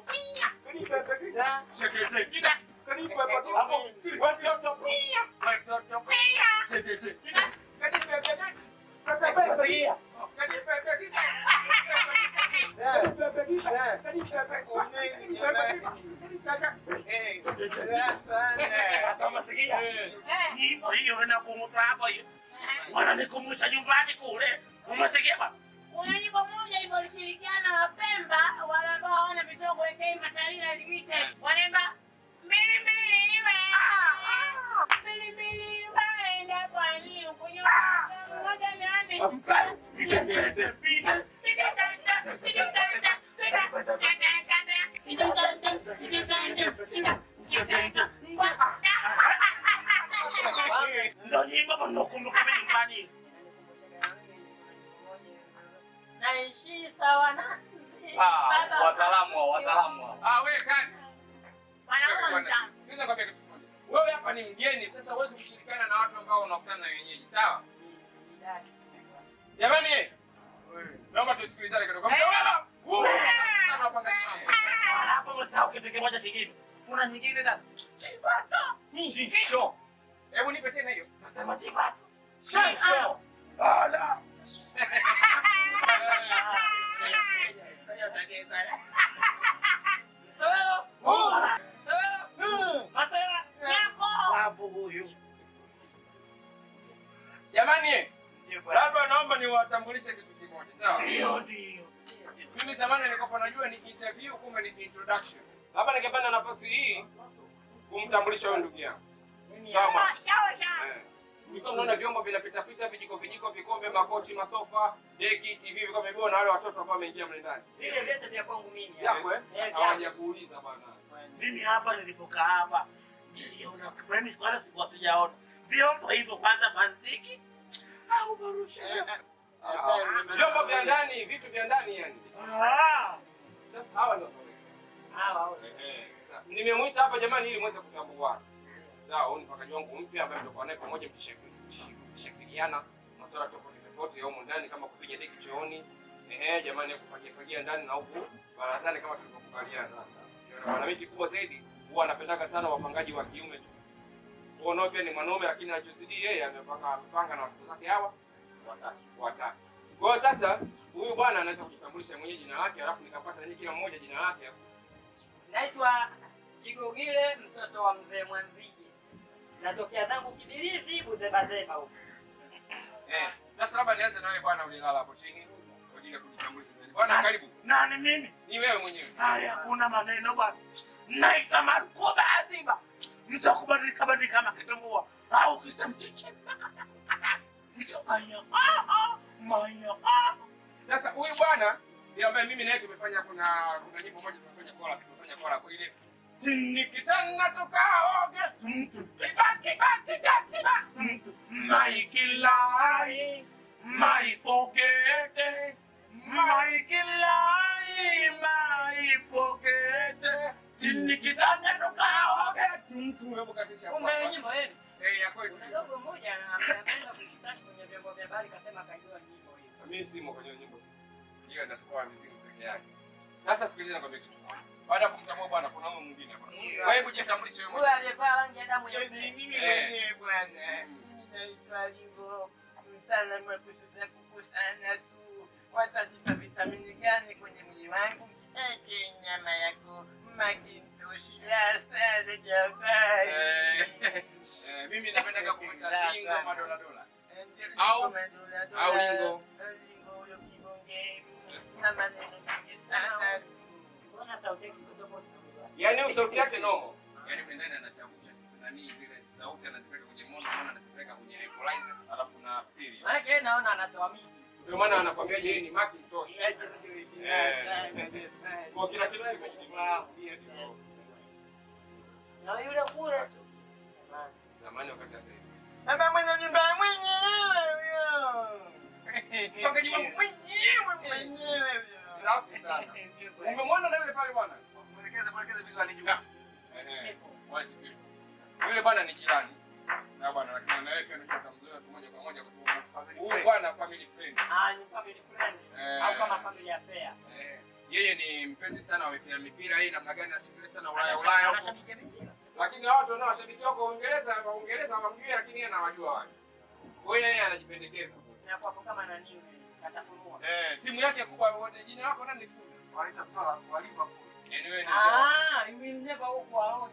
pia. Kanibeba. Sekete kida. Kanibeba. Hapo. Wewe mtoto pia. Sekete kida. Kanibeba. Wananikumbusha nyumbani kule. Umesikia baba? Unani pamoja hivyo walishirikiana Wapemba wale ambao hawana mitogo yake Matalina Limited. Wanaimba mbili iwe. Mbili waenda kwa nini ukunywa moja nani? Wewe hapa ni mgeni, sasa huwezi kushirikiana na watu ambao unakutana na wenyeji, sawa? Jamani, naomba tusikilizane kidogo. Mtawala, tunapanga shamba. Hapo msao kipeke moja kingine. Kuna nyingine dada. Chivazo. Chicho. Hebu nipe tena hiyo. Nasema chivazo. Chicho. Ala. Jamani, labda naomba niwatambulishe kitu kimoja, sawa? Ndio. Mimi zamani nilikuwa najua ni interview kumbe ni introduction. Labda ningependa nafasi hii kumtambulisha huyu ndugu yangu. Sawa. Niko naona vyombo vinapita, vijiko, vikombe, makochi, masofa, deki, TV viko vimebona wale watoto ambao wameingia mle ndani. Ile vyote vya kwangu mimi. Yako eh? Hawajakuuliza bwana. Mimi hapa nilipokaa hapa niliona premise wala sikuwapijaona. Vyombo hivyo kwanza mantiki au barusha. Vyombo vya ndani, vitu vya ndani yani. Sasa hawa ndio. Hawa. Nimemuita hapa jamani ili muweze kutambua. Sawa, huyu ni pakaji wangu mpya ambaye ndio kwa naye pamoja mkishirikiana masuala tofauti huko ndani kama kupiga deki chooni. Jamani kufagia ndani na huko barazani kama tulivyokubaliana sasa. Ndio maana mimi kubwa zaidi huwa napendaga sana wapangaji wa kiume tu. Unaona pia ni mwanaume lakini anachozidi yeye amepanga na watu zake hawa watatu. Kwa hiyo sasa huyu bwana anaweza kujitambulisha mwenyewe jina lake alafu nikapata yeye kila mmoja jina lake hapo. Naitwa Kigogile mtoto wa mzee Mwanzige. Natokea zangu Kidirizi Buzebazeba huko. Sasa labda nianze na wewe bwana ulilala hapo chini kwa ajili ya kujitambulisha. Bwana karibu. Nani mimi? Ni wewe mwenyewe. Haya kuna maneno bwana. Naitwa Marko Baziba. Ndio kubadilika kama kitambua au kisa mchichi. Ndio manya. Sasa huyu bwana ndiye ambaye mimi na yeye tumefanya kuna nyimbo moja tunafanya chorus, tunafanya chorus kwa ile Nikitana natoka oge my kilai my forget my kilai my forget Nikitana natoka oge tuntu katisha umenyimbo yenu eh yako ndio mmoja anapenda kushitaki kwenye vyombo vya habari kasema kaijua nyimbo hiyo mimi simo kwenye nyimbo hiyo natakuwa mizimu peke yake sasa sikiliza nakwambia kitu baada kumtambua bwana kuna mmoja mwingine hapa. Kwa hiyo jitambulishe wewe. Yule aliyevaa rangi ya damu ya mzee. Mimi mwenyewe bwana. Mimi naitwa Limbo. Mtaalamu wa kusasa kukusanya tu. Watanipa vitamini gani kwenye mwili wangu? Eke nyama yako. Makintoshi la sana jamaa. Mimi napenda kukuita Lingo madola. Au Lingo. Lingo huyo kibonge. Na maneno sana. Yaani usauti yake nomo. Yaani mwenyewe anachambucha nani zile sauti anazipeleka kwenye mono na anazipeleka kwenye equalizer alafu na stereo. Maana yeye naona anatoa mingi. Ndio maana anakuambia yeye ni Macintosh. Kwa kila kitu imejidima pia ndio. Na yule kule tu. Zamani wakati sasa hivi. Baba mwenye nyumba mwenyewe huyo. Pakaji mwenyewe huyo. Sauti sana. Umemwona na yule pale bwana? Mwelekeza vizuri anijua. Yule bwana ni jirani. Na bwana lakini na yeye anataka mzoea tu moja kwa moja kwa sababu huyu bwana family friend. Ni family friend. Au kama family affair. Yeye ni mpenzi sana wa mipira hii namna gani anashikile sana Ulaya huko. Lakini watu wanao washabiki wako Uingereza hawamjui lakini yeye anawajua wao. Kwa hiyo yeye anajipendekeza. Na kwa hapo kama nani atafunua. Timu yake kubwa wote jina lako nani kubwa? Wanaita kutoa kwa Liverpool. Anyway, you will never walk alone.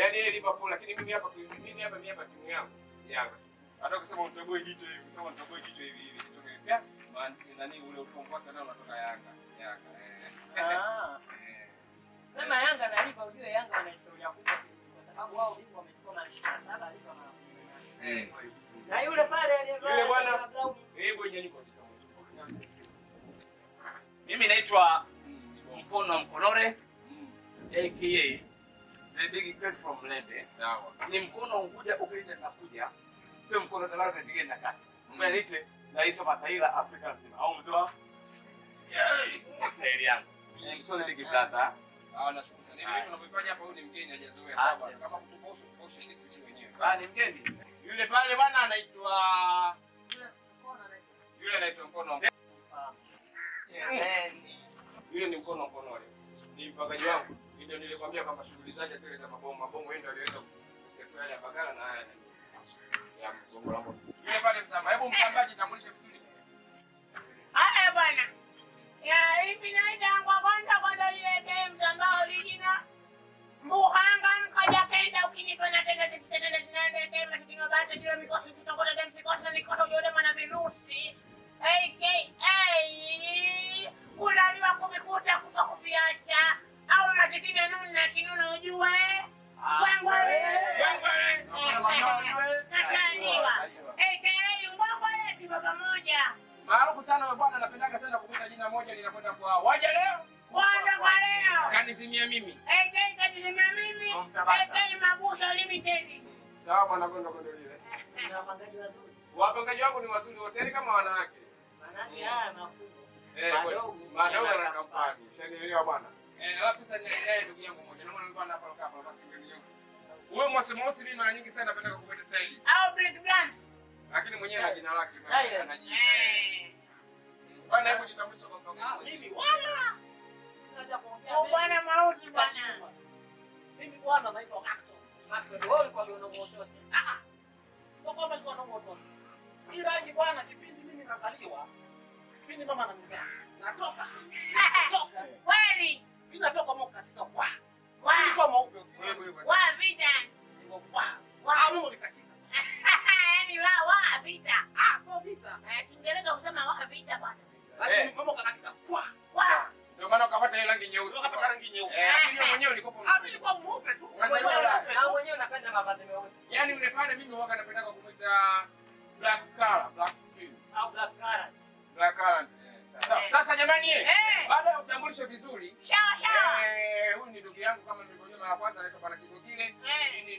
Yaani Liverpool lakini mimi hapa mimi hapa timu yangu. Yanga. Hata ukisema utoboe jicho hivi, ukisema utoboe jicho hivi kitoke pia. Nani ule utompaka nao unatoka Yanga. Yanga. Sema Yanga na Liverpool ujue Yanga wana historia kubwa kwa sababu wao bingwa wamechukua mara 27 hizo na na yule pale yule bwana hebu nyanyuko kidogo. Mimi naitwa Mkono Mkonore aka the big crazy from Lende. Sawa. Ni mkono unguja ukileta nakuja. Sio mkono dalala ndio na kati. Mimi niite rais wa taifa Afrika nzima. Au mzee? Yeye staili yangu. Ni msoni ligi brother. Nashukuru sana. Hivi tunavyofanya hapa huyu ni mgeni hajazoea sababu kama kutuposha tuposhe sisi tu wenyewe. Ni mgeni. Yule pale bwana anaitwa yule anaitwa Mkono. Yule ni Mkono Mkonore. Ni mpagaji wangu. Ndio nilikwambia kama shughuli zake zile za mabomu ndio aliweza kufanya ya bagala na haya ya mgongo wangu. Yule pale msama, hebu msambaji tambulishe vizuri. Haya bwana. Ya hivi naenda kwa kwanza niletee msambao lijina. Mbuhanga nikaja kaenda ukinipa na tena tena tunaenda tena kidogo basi ndio mikosi tunakosa tena mikosi nikosa yule mwana virusi. AKA kulaliwa kumikuta kufa kupiacha au matikina nuna kinuna ujue wangwale kashaniwa AKA ngwangwale tiba pamoja maarufu sana wewe bwana napendaga sana kumwita jina moja linakwenda kwa waje leo waje kwa leo kanizimia mimi AKA kanizimia mimi AKA Mabuso Limited sawa bwana kwenda kondolile na wapangaji wazuri wapangaji wangu ni wazuri hoteli kama wanawake wanawake haya makubwa madogo na kampani shanielewa bwana alafu sasa ninaye ndugu yangu mmoja na mwana bwana hapa hapa basi ndio wewe mwasemosi mimi mara nyingi sana napenda kukuita Taili au Black Brands lakini mwenyewe ana jina lake anajiita bwana hebu jitambulishe kwa mpango mimi wala unataka kuongea bwana mauti bwana mimi bwana naitwa Kakto ndio wewe kwa ndio mtoto ah sio kama ndio mtoto ni rangi bwana kipindi mimi nazaliwa mimi mama anamzaa natoka natoka kweli mimi natoka mko katika kwa nilikuwa mweupe wa vita nilikuwa kwa mimi nilikatika yani wa vita so vita Kiingereza unasema wa vita bwana basi nilikuwa katika kwa ndio maana ukapata ile rangi nyeusi ukapata rangi nyeusi mimi mwenyewe nilikuwa mweupe tu na mwenyewe napenda mavazi meupe yani ule pale mimi huwa napenda kumuita black color black skin au black color. Black current. jamani. Baada ya utambulisho vizuri. Sawa sawa. Huyu ni ndugu yangu kama nilivyojua mara kwanza anaitwa bwana Kigogile.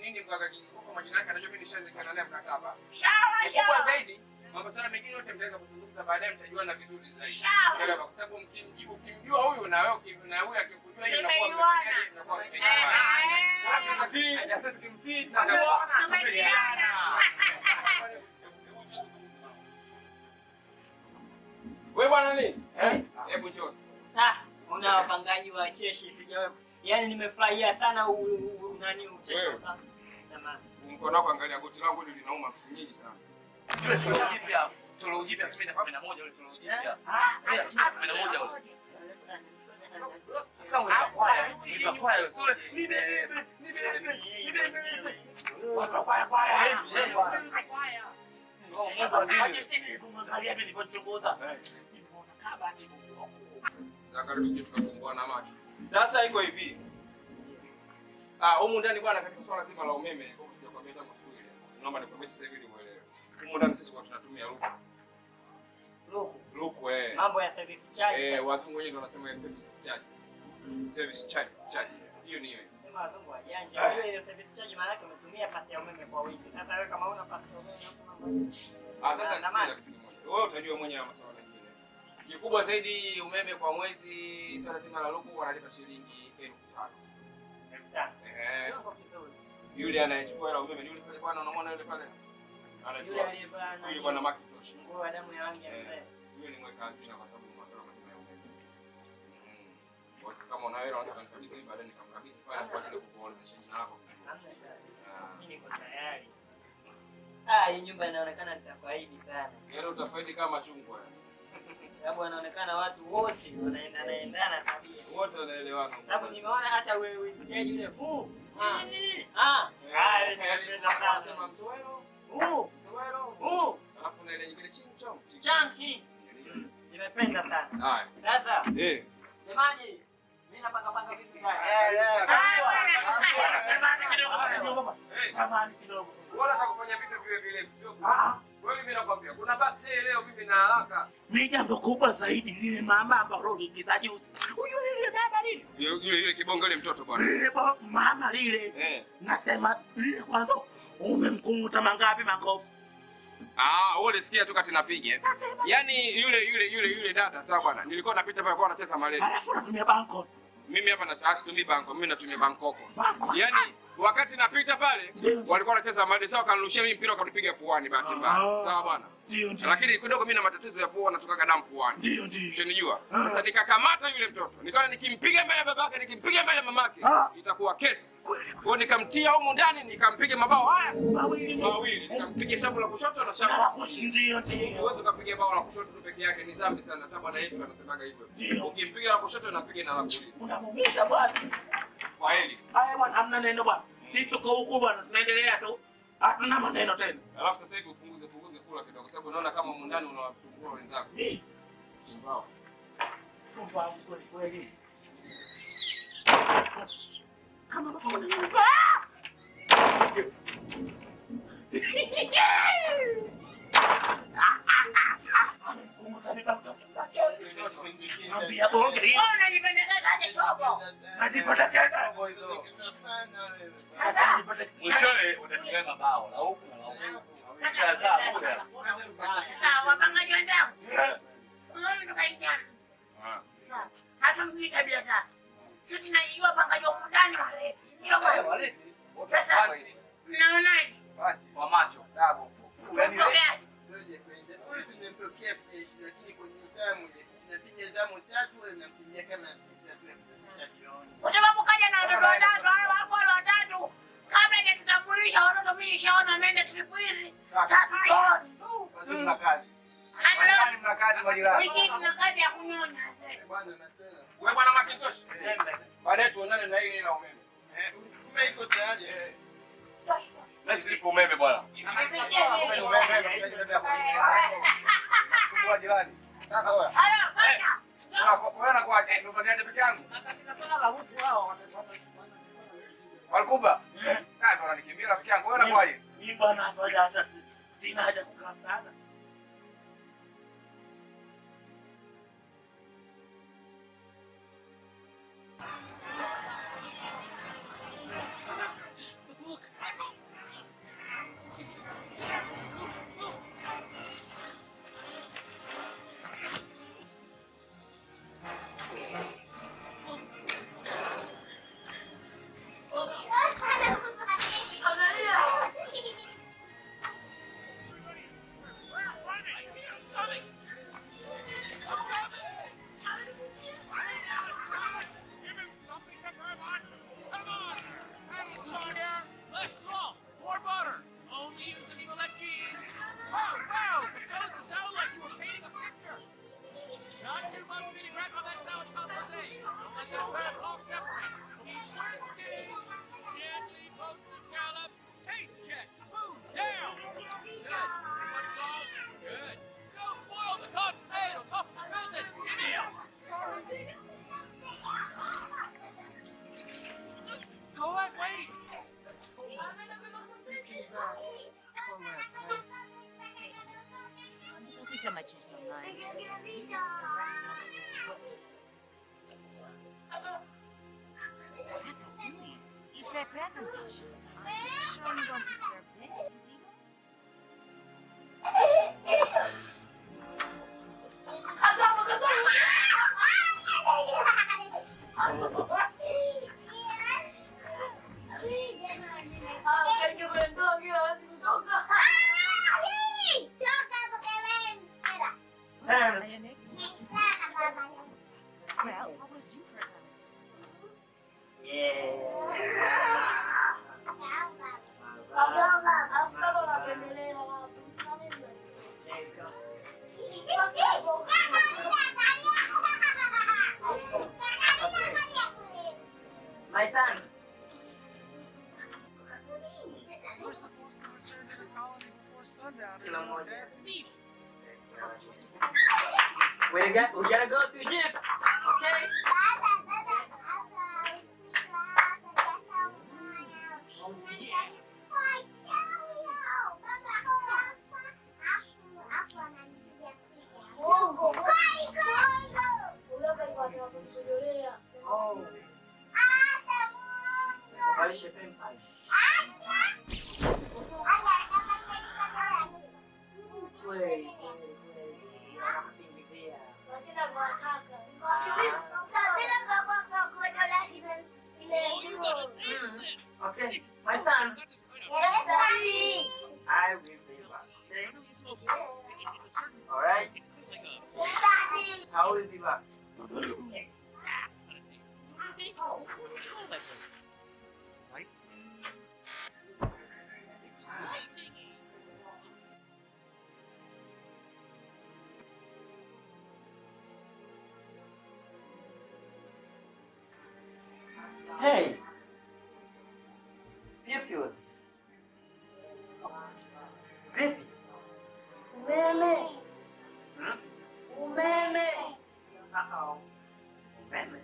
Nini mkaka Kigogile majina yake anajua mimi nishaanza naye mkataba. Sawa sawa. Kwa zaidi mambo sana mengine yote mtaweza kuzungumza baadaye mtajua na vizuri zaidi. Sawa. Kwa sababu mkimjibu ukimjua huyu na wewe na huyu akikujua hiyo inakuwa mtani inakuwa mtani. Hapa mtii, sasa tukimtii tunaona tumeliana. Wewe bwana nini? Hebu njoo. Una wapangaji wa cheshi tujawe. Yaani nimefurahia sana nani ucheshi wako. Jamani. Mkono wako angalia goti langu hili linauma msinyingi sana. Yule tulojipi hapo. Tulojipi hapo mimi na 11 yule tulojipi hapo. Yule 11 yule. Kama hiyo kwa hiyo sura ni bebe ni bebe ni bebe. Watu kwa oh, haji sisi kumwangalia mimi nilipochunguza. Nimeona kaba ni Mungu. Zakaria sisi tukatumbua na maji. Sasa iko hivi. Humu ndani bwana katika swala zima la umeme, huko sijakwambia hata msiku ile. Naomba nikwambie sasa hivi niuelewe. Humu ndani sisi kwa tunatumia Luku. Luku Mambo ya service charge. Wazungu wenyewe ndio wanasema service charge. Service charge. Hiyo ni hiyo. Sema wazungu wajanja. Hiyo ile service charge maana yake umetumia pasi ya umeme kwa wiki. Sasa wewe kama una pasi ya umeme sasa kitu kimoja. Wewe utajua mwenyewe masuala mengine. Kikubwa zaidi umeme kwa mwezi sasa zima la Luku wanalipa shilingi 5,000. 5,000. Yule anayechukua hela umeme ni yule pale bwana unamwona yule pale. Anajua. Yule bwana maki toshi. Kwa damu ya wangi mzee. Yule ni mweka hazina kwa sababu masuala mazima ya umeme. Kwa sababu kama una hela unataka nikabidhi baadaye nikamkabidhi pale kwa ajili ya kukuonesha jina lako. Mimi niko tayari. Hii nyumba inaonekana nitafaidi sana. Yeye utafaidi kama chungwa. Sababu anaonekana watu wote wanaendana tabia. Wote wanaelewana. Sababu nimeona hata wewe mtejaji yule fu. Yeye anasema mswero. Mswero. Alafu na ile nyingine ching chong. Changi. Nimependa sana. Haya. Sasa. Jamani, mimi napanga vitu gani? Samahani kidogo. Wala atakufanya vitu vile vile sio. Wewe mimi nakwambia kuna basi leo mimi na haraka. Ni jambo kubwa zaidi lile mama ambalo ulikizaji huyu lile baba lile. Yule kibonga ile mtoto bwana. Lile mama lile. Nasema lile kwanza umemkunguta mangapi makofu? Wewe ulisikia tu kati napige. Yaani yule dada sawa bwana. Nilikuwa napita pale kwa anacheza malezi. Alafu natumia banko. Mimi hapa na asitumii banko, mimi natumia bankoko. Yaani wakati napita pale walikuwa wanacheza mali sawa kanirushia mimi mpira wakanipiga puani bahati mbaya. Sawa bwana. Lakini kidogo mimi na matatizo ya puani natokaga damu puani. Ushanijua. Sasa nikakamata yule mtoto. Nikaona nikimpiga mbele babake, nikimpiga mbele mamake itakuwa kesi. Kwa nikamtia huko ndani nikampiga mabao haya mawili. Nikampiga shavu la kushoto na shavu la kulia. Uweze kupiga bao la kushoto tu peke yake ni dhambi sana. Hata bwana yetu anasemaga hivyo. Ukimpiga la kushoto napiga na la kulia. Unamuumiza bwana. Kwaheri. Haya bwana hamna neno bwana. Sisi tuko huko bwana tunaendelea tu. Hatuna maneno tena. Alafu sasa hivi upunguze kula kidogo kwa sababu unaona kama mundani unawatumbua wenzako. Sawa. Kumba kweli kweli. Kama baba unanipa. Ambia bonge hiyo. Ona nipendeza kaje soko. Najipata kaza boy zo. Mwishowe utapiga mabao na huku na huku. Kaza kula. Sawa wapangaji wenzangu. Unaona tukaingia. Hatumjui tabia zake. Sisi tunajua wapangaji wa mundani wale. Ndio wale. Utasa. Mnaonaje? Kwa macho. Dabo. Yaani wewe huyu tunamtokea fresh lakini kwenye zamu napiga zamu tatu na napiga kama kwa sababu kaja na watoto watatu wale wako watatu kabla hajatutambulisha watoto mimi nishaona mende siku hizi tatu tu lazima kazi lazima mnakazi majirani wiki tuna kazi ya kunyonya bwana nasema wewe bwana Makintosh baadaye tuonane na ile na umeme umeme iko tayari basi lipo umeme bwana umeme jirani sasa wewe Kwa kwa ndio peke yangu. Katika sala la hutu wao wanapata sana. Walikuba? Sasa wananikimbia rafiki yangu. Wewe unakwaje? Mimi bwana hata sina haja kukaa sana. We gotta go to Egypt, okay? Oh, yeah. Oh. Okay, my son. Yes, Daddy. I will be back. Okay? Alright? Yes, Daddy. How is he back? Yes. Oh. Hey! Pupil! Baby! Umeme! Hmm? Umeme! Uh-oh! Umeme?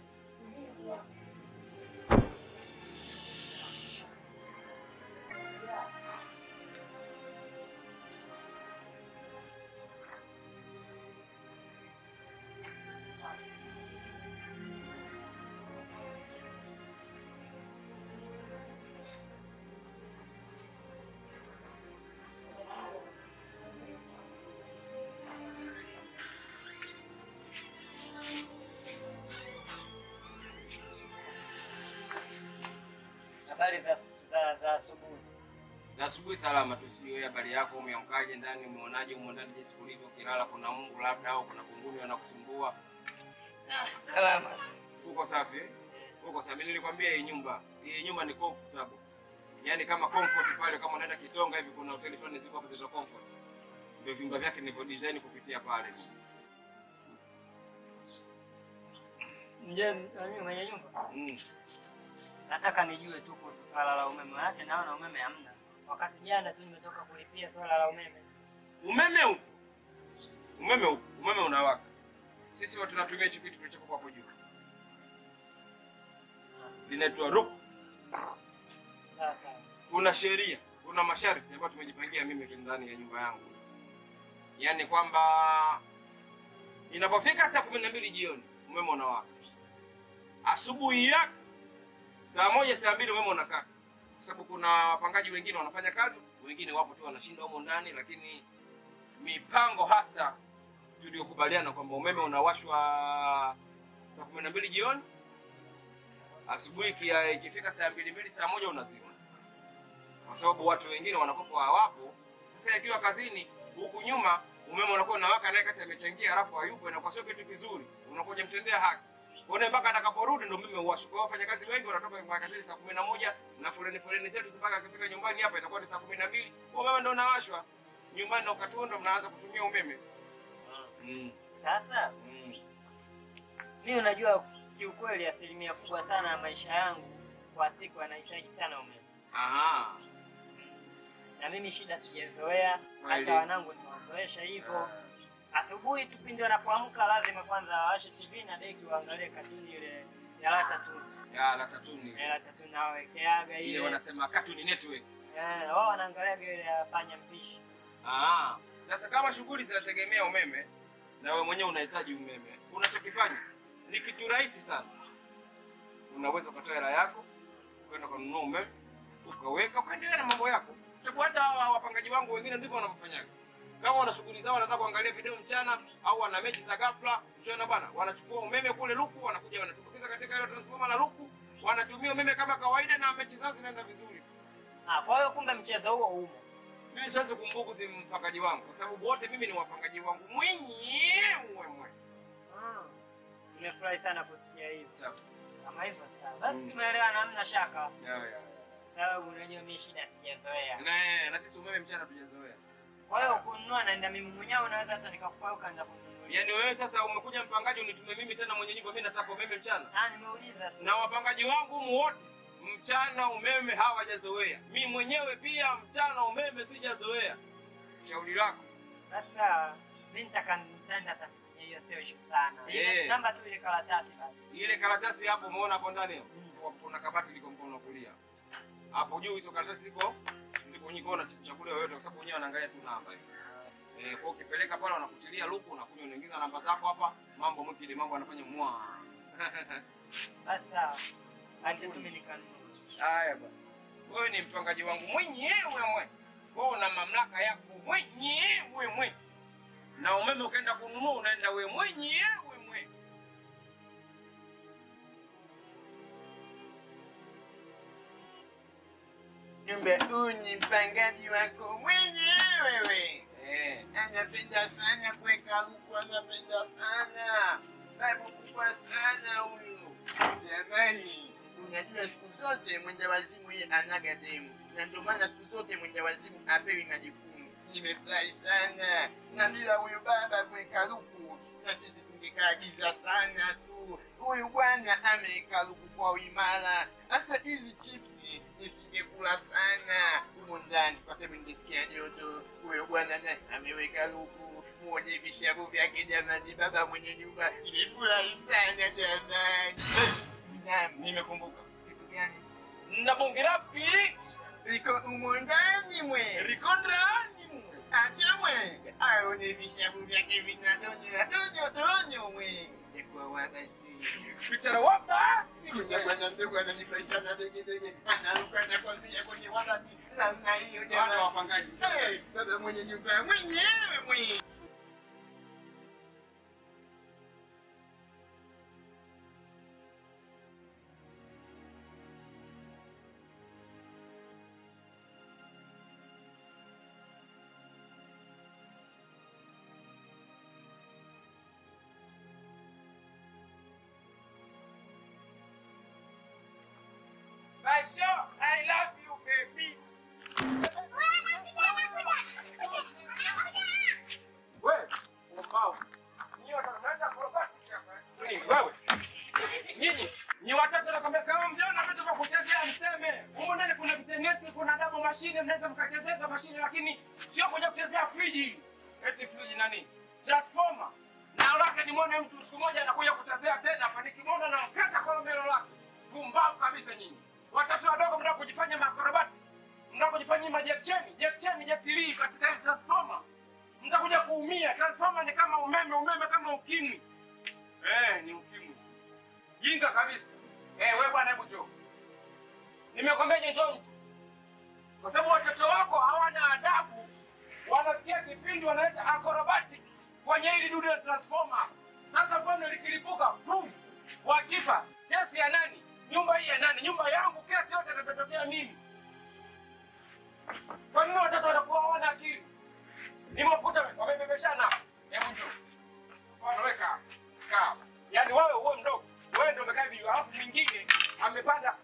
Za asubuhi salama tu, sio ya habari yako, umeamkaje? Ndani umeonaje? Umeondaje jinsi kulivyo? Kilala kuna Mungu labda au kuna kunguni anakusumbua? Salama. Uko safi? Uko safi. Nilikwambia hii nyumba ni comfortable. Yaani kama comfort pale, kama unaenda Kitonga hivi kuna hoteli fulani ziko hapo za comfort. Ndio vyumba vyake nilivyo design kupitia pale. Mje mwenye nyumba? Nataka nijue tu kwa swala la umeme wake, naona umeme hamna. Wakati jana tu nimetoka kulipia swala la umeme. Umeme upo. Umeme unawaka. Sisi watu tunatumia hicho kitu kilicho kwa juu. Linaitwa RUP. Kuna sheria, kuna masharti ambayo tumejipangia mimi ndani ya nyumba yangu. Yaani kwamba inapofika saa 12 jioni, umeme unawaka. Asubuhi yake saa 1 saa 2 umeme unakata. Kwa sababu kuna wapangaji wengine wanafanya kazi, wengine wapo tu wanashinda huko ndani, lakini mipango hasa tuliyokubaliana kwamba umeme unawashwa saa 12 jioni, asubuhi ikifika saa 2 saa 1 unazima. Kwa sababu watu wengine wanakopa hawapo. Sasa yakiwa kazini huku nyuma umeme unakuwa unawaka naye kati amechangia alafu hayupo, na kwa sio kitu kizuri, unakuja mtendea haki. One mpaka atakaporudi ndio mimi uwasho. Kwa wafanyakazi wengi wanatoka kwa kazini saa 11 na foleni zetu mpaka akifika nyumbani hapa itakuwa ni saa 12. Umeme ndio unawashwa. Nyumbani ndio katundo mnaanza kutumia umeme. Sasa mimi unajua kiukweli asilimia kubwa sana ya maisha yangu kwa siku anahitaji sana umeme. Aha. Na mimi shida sijazoea, hata wanangu nimewazoesha hivyo. Asubuhi tu pindi wanapoamka lazima kwanza wawashe TV na beki waangalie katuni ile ya La Tatuni na wawekeaga ile wanasema Cartoon Network. Wao wanaangalia ile ya fanya mpishi. Sasa kama shughuli zinategemea umeme na wewe mwenyewe unahitaji umeme, unachokifanya ni kitu rahisi sana. Unaweza ukatoa hela yako, kwenda kununua umeme, ukaweka, ukaendelea na mambo yako. Sababu hata wapangaji wangu wengine ndivyo wanavyofanya. Kama wana shughuli zao wanataka kuangalia video mchana au wana mechi za ghafla, unaona bana, wanachukua umeme kule Luku wanakuja wana yanajitokeza katika hilo transformer la Luku, wanatumia umeme kama kawaida na mechi zao zinaenda vizuri. Kwa hiyo kumbe mchezo huo umo. Mimi siwezi kumbukuzi mpangaji wangu kwa sababu wote mimi ni wapangaji wangu mwenyewe. Nimefurahi sana kusikia hivyo. Kama hivyo sasa. Basi tumeelewana hamna shaka. Sababu unajua mimi shida sijazoea. Na sisi umeme mchana tujazoea. Kwa hiyo kununua naenda mimi mwenyewe, unaweza hata nikakupa ukaanza kununua. Yaani wewe sasa umekuja mpangaji unitume mimi tena mwenye nyumba, mimi nataka umeme mchana. Nimeuliza. Na wapangaji wangu wote mchana umeme hawajazoea. Mimi mwenyewe pia mchana umeme sijazoea. Shauri lako. Sasa mimi nitakanitenda sana. Hiyo sio issue sana. Namba tu ile karatasi basi. Ile karatasi hapo umeona hapo ndani hapo. Kuna kabati liko mkono kulia. Hapo juu hizo karatasi ziko nyingi kwa chakula yoyote kwa sababu wenyewe wanaangalia tu namba hiyo. Kwa ukipeleka pale wanakutilia Luku, unakuja unaingiza namba zako hapa, mambo mimi ile mambo anafanya mwa. Sasa acha tu mimi nikanunue. Haya bwana. Wewe ni mpangaji wangu mwenyewe mwenyewe. Wewe una mamlaka yako mwenyewe mwenyewe. Na umeme ukaenda kununua unaenda wewe mwenyewe mwenyewe. Kumbe unyi mpangaji wako mwenyewe. Anapenda sana kuweka huko, anapenda sana. Babu kubwa sana huyu. Jamani, unajua siku zote mwenda wazimu yeye anaga demu. Na ndio maana siku zote mwenda wazimu apewi majibu. Nimefurahi sana na bila huyu baba kuweka Luku na sisi tungekaa giza sana tu. Huyu bwana ameweka Luku kwa uimara, hata hizi chipsi nisingekula sana humo ndani kwa sababu ningesikia joto. Huyu bwana naye ameweka Luku, muone vishavu vyake jamani, baba mwenye nyumba. Nimefurahi sana jamani. Nimekumbuka kitu gani? Na bonge rapi liko humo ndani mwe, liko ndani. Acha mwe, au ni vishabu vyake vinadonyo mwe. Kwa wabasi. Kuchara wapa? Kuna bwana mdogo ananifurahisha na dege. Anaruka na kuanzia kwenye wabasi. Na hiyo jamaa. Wana wapangaji. Sasa mwenye nyumba mwenyewe mwe. Basho, I love you baby. Wewe, umbao. Ni watoto naanza kurogati hapa. Wewe. Nyinyi, ni watoto nakwambia kama mjiona mtatoka kuchezea mseme. Huko ndani kuna internet, kuna double machine, mnaweza mkachezea mashine lakini sio kuja kuchezea friji. Eti friji nani? Transformer. Na lake nione mtu siku moja anakuja kuchezea tena, panikiona na mkata kwa melo lake. Kumbavu kabisa nyinyi. Watoto wadogo mnataka kujifanya makorobati. Mnataka kujifanya majekchemi, jatili katika transformer. Mtakuja kuumia. Transformer ni kama umeme, umeme kama ukimwi. Ni ukimwi. Jinga kabisa. Wewe bwana hebu njoo. Nimekwambia je njoo. Kwa sababu watoto wako hawana adabu. Wanafikia kipindi wanaleta akorobati kwenye hili dudu la transformer. Sasa mfano likilipuka, pum. Wakifa, kesi ya nani? Nyumba hii ya nani? Nyumba yangu kesi yote inatokea mimi. Kwa nini watoto wanakuwa hawana akili? Nimekuta wamebebeshana. Hebu njoo. Kwa naweka. Kaa. Yaani wewe huo mdogo, wewe ndio umekaa hivi alafu mwingine amepanda.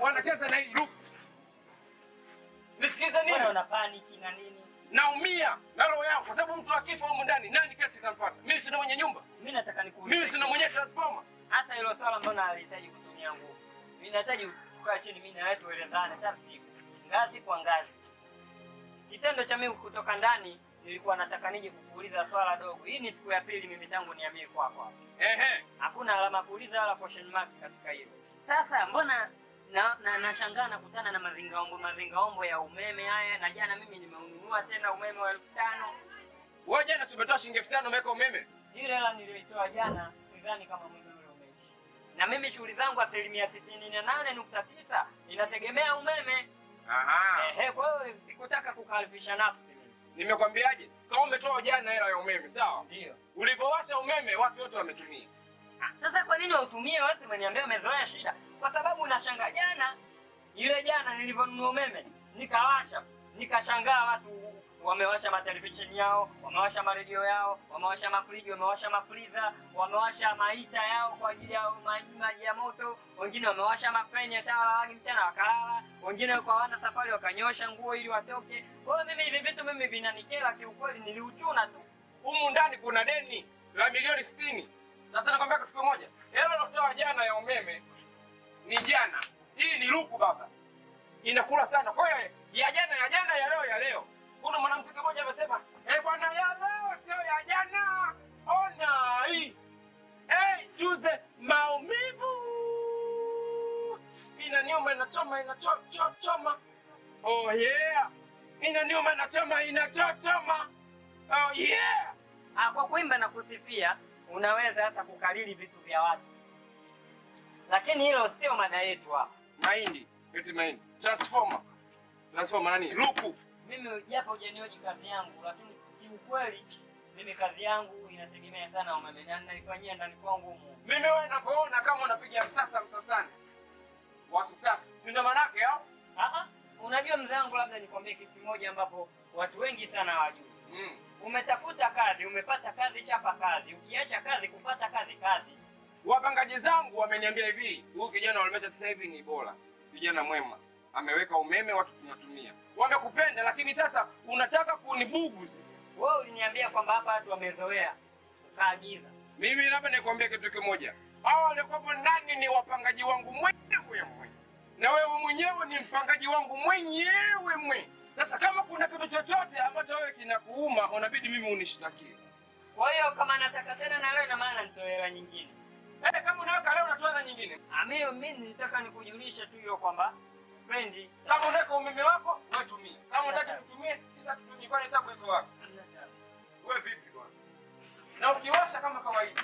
Wanacheza na hii Luku. Nisikize nini? Wewe una paniki na nini? Naumia na roho yangu kwa sababu mtu akifa huko ndani nani kesi itampata? Mimi sina mwenye nyumba. Mimi nataka nikuulize. Mimi sina mwenye transformer. Hata hilo swala ambalo nalihitaji kutumia nguvu. Mimi nahitaji kukaa chini mimi na wewe tuelezane taratibu. Ngazi kwa ngazi. Kitendo cha mimi kutoka ndani nilikuwa nataka nije kukuuliza swala dogo. Hii ni siku ya pili mimi tangu niamie kwako hapa. Hakuna alama kuuliza wala question mark katika hilo. Sasa mbona nashangaa nakutana na mazingaombo ya umeme haya, na jana mimi nimeununua tena umeme wa 1500. Wewe jana sipetoa shilingi 1500 umeweka umeme? Ile la nilitoa jana sidhani kama na mimi shughuli zangu 98.9% inategemea umeme. Kwa hiyo sikutaka kukaribisha nafsi mimi. Nimekwambiaje? Kama umetoa jana hela ya umeme, sawa? Ndio. Ulipowasha umeme watu wote wametumia. Sasa kwa nini wautumie watu wenye ambao wamezoea shida? Kwa sababu unashangaa jana, ile jana nilivyonunua umeme, nikawasha, nikashangaa watu wamewasha matelevisheni yao, wamewasha maredio yao, wamewasha mafriji, wamewasha mafriza, wamewasha maita yao kwa ajili ya maji ya moto, wengine wamewasha mafeni ya taa rangi mchana wakalala, wengine kwa wana safari wakanyosha nguo ili watoke. Kwa mimi hivi vitu mimi vinanikera kiukweli, niliuchuna tu. Humu ndani kuna deni la milioni 60. Sasa nakwambia kitu kimoja. Hela nilitoa jana ya umeme ni jana. Hii ni luku baba. Inakula sana. Kwa hiyo ya jana ya leo. Kuna mwanamke mmoja amesema, bwana ya leo sio ya jana. Ona hii. Tuze maumivu. Inaniuma inachoma. Oh yeah. Inaniuma inachoma. Oh yeah. Kwa kuimba na kusifia unaweza hata kukariri vitu vya watu. Lakini hilo sio mada yetu hapa. Mahindi. Transformer nani? Luku. Mimi japo hujanihoji kazi yangu, lakini kiukweli mimi kazi yangu inategemea sana umeme na ninaifanyia ndani kwangu. Mimi wewe unapoona kama unapiga msasani. Watu sasa, si ndio maana yake hao? Unajua mzangu, labda nikwambie kitu kimoja ambapo watu wengi sana hawajui. Umetafuta kazi, umepata kazi, chapa kazi. Ukiacha kazi, kupata kazi. Wapangaji zangu wameniambia hivi, huyu kijana walimeta sasa hivi ni bora. Kijana mwema. Ameweka umeme watu tunatumia. Wamekupenda lakini sasa unataka kunibuguzi. Wewe uliniambia kwamba hapa watu wamezoea kaagiza. Mimi labda nikwambia kitu kimoja. Hao walikuwa ndani ni wapangaji wangu mwenyewe. Na wewe mwenyewe ni mpangaji wangu mwenyewe. Sasa kama kuna kitu chochote ambacho wewe kinakuuma, unabidi mimi unishtakie. Kwa hiyo kama nataka tena na leo, na maana nitoelewa nyingine. Kama unaweka leo unatoa nyingine. Mimi nitaka nikujulisha tu hiyo kwamba spendi. Kama unaweka umeme wako, wewe tumie. Kama unataka kutumie, sasa tutumie kwa nitaka weko wako. Wewe vipi bwana? Na ukiwasha kama kawaida.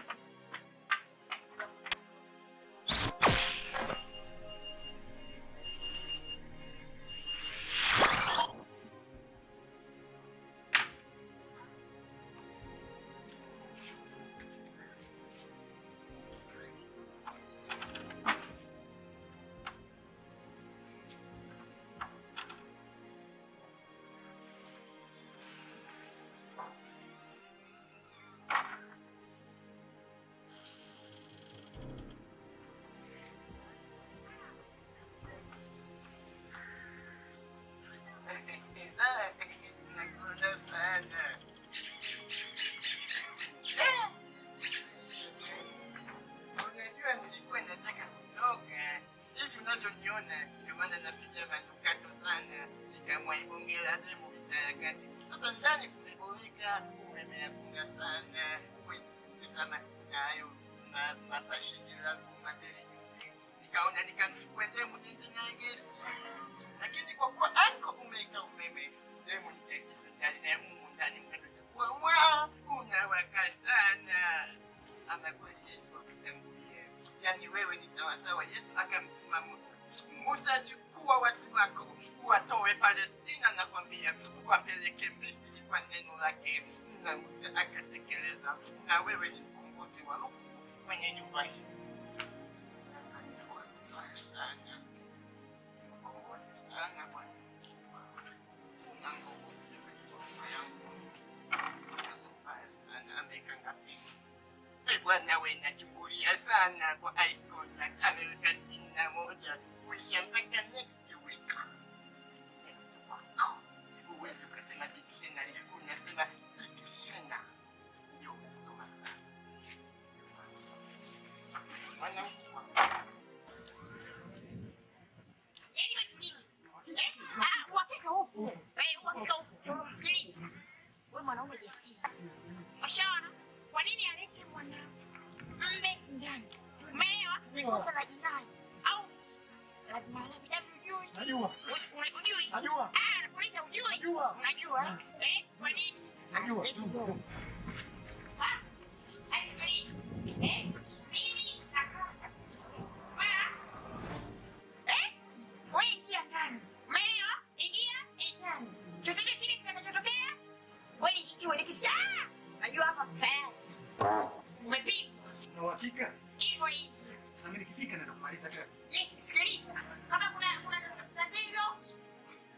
Hakika gani? Hivyo hivyo. Sasa nikifika na kumaliza kazi. Yes, sikiliza. Kama kuna tatizo,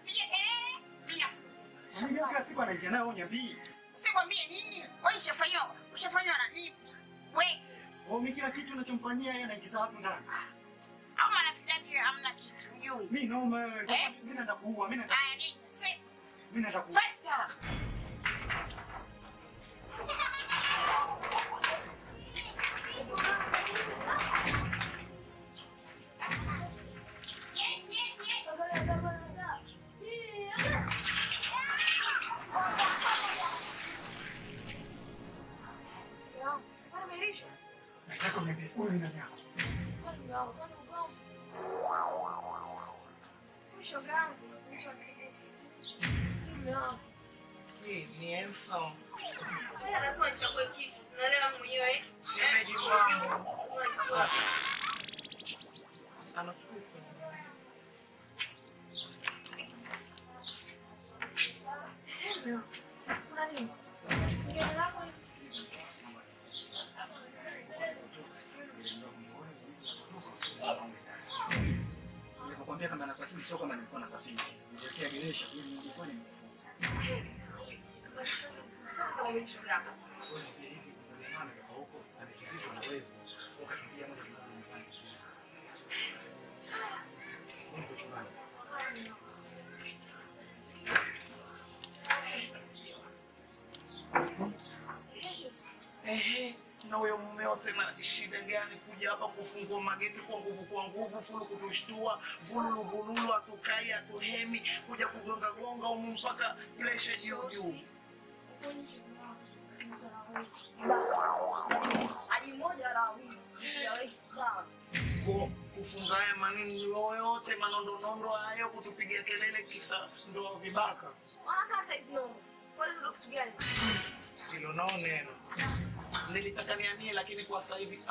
pia pia. Sijui kila siku anaingia nayo nyambi. Sikwambie nini? Wewe ushafanywa. Ushafanywa na vipi? Wewe. Oh, mimi kila kitu unachomfanyia yeye anaingiza hapo ndani. Au marafiki yake hamna kitu yui. Mimi noma. Mimi natakuua. Mimi natakuua. Ah, nini? Mimi natakuua. Faster. Shida gani kuja hapa kufungua mageti kwa nguvu fulu kutushtua vululu vululu atukai atuhemi kuja kugonga gonga mpaka pressure juu juu kufunga haya manini yoyote manondonondo hayo kutupigia kelele kisa ndo vibaka wanakata hizi nomo wale ndo kitu gani hilo nao neno nilitaka niamie lakini kwa sasa hivi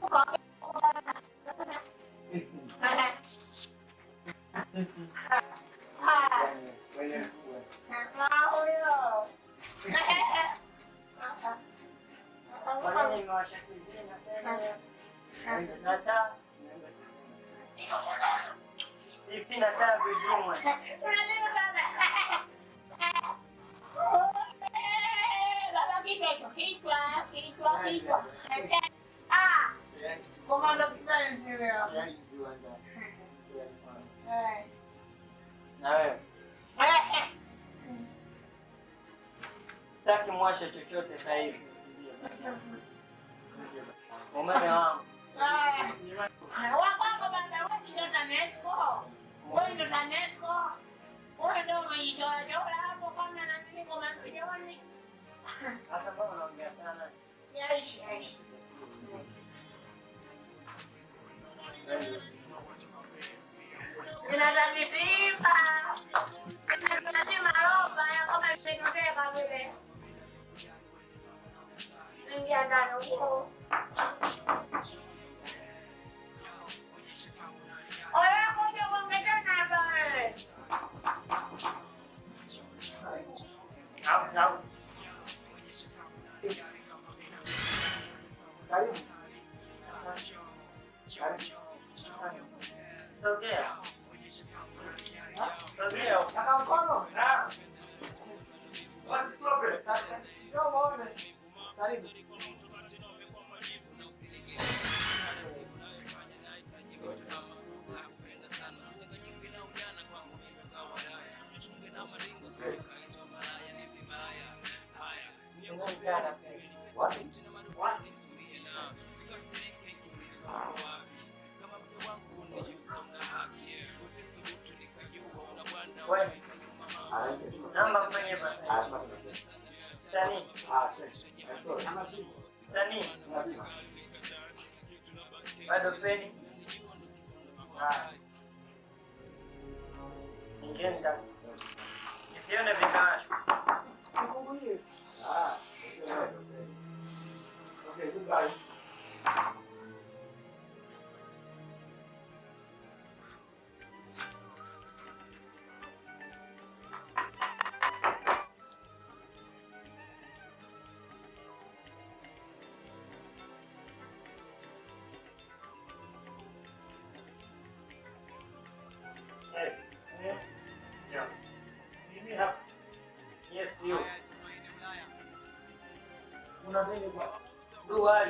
Kok. Sitaki mwashe chochote sasa hivi. Mume wangu.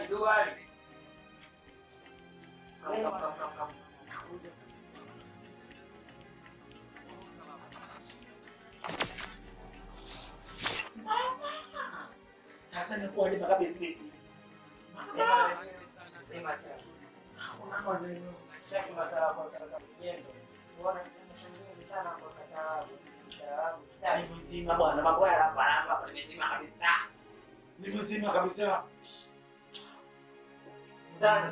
Dua hari. Kamu. Rasanya aku ada bakal bisnis. Macam. Aku nak order. Saya kata apa kata dia. Orang yang di sana apa kata dia. Dari musim apa? Nama aku apa? Permisi makan bisa. Ni musim makan bisa. Dan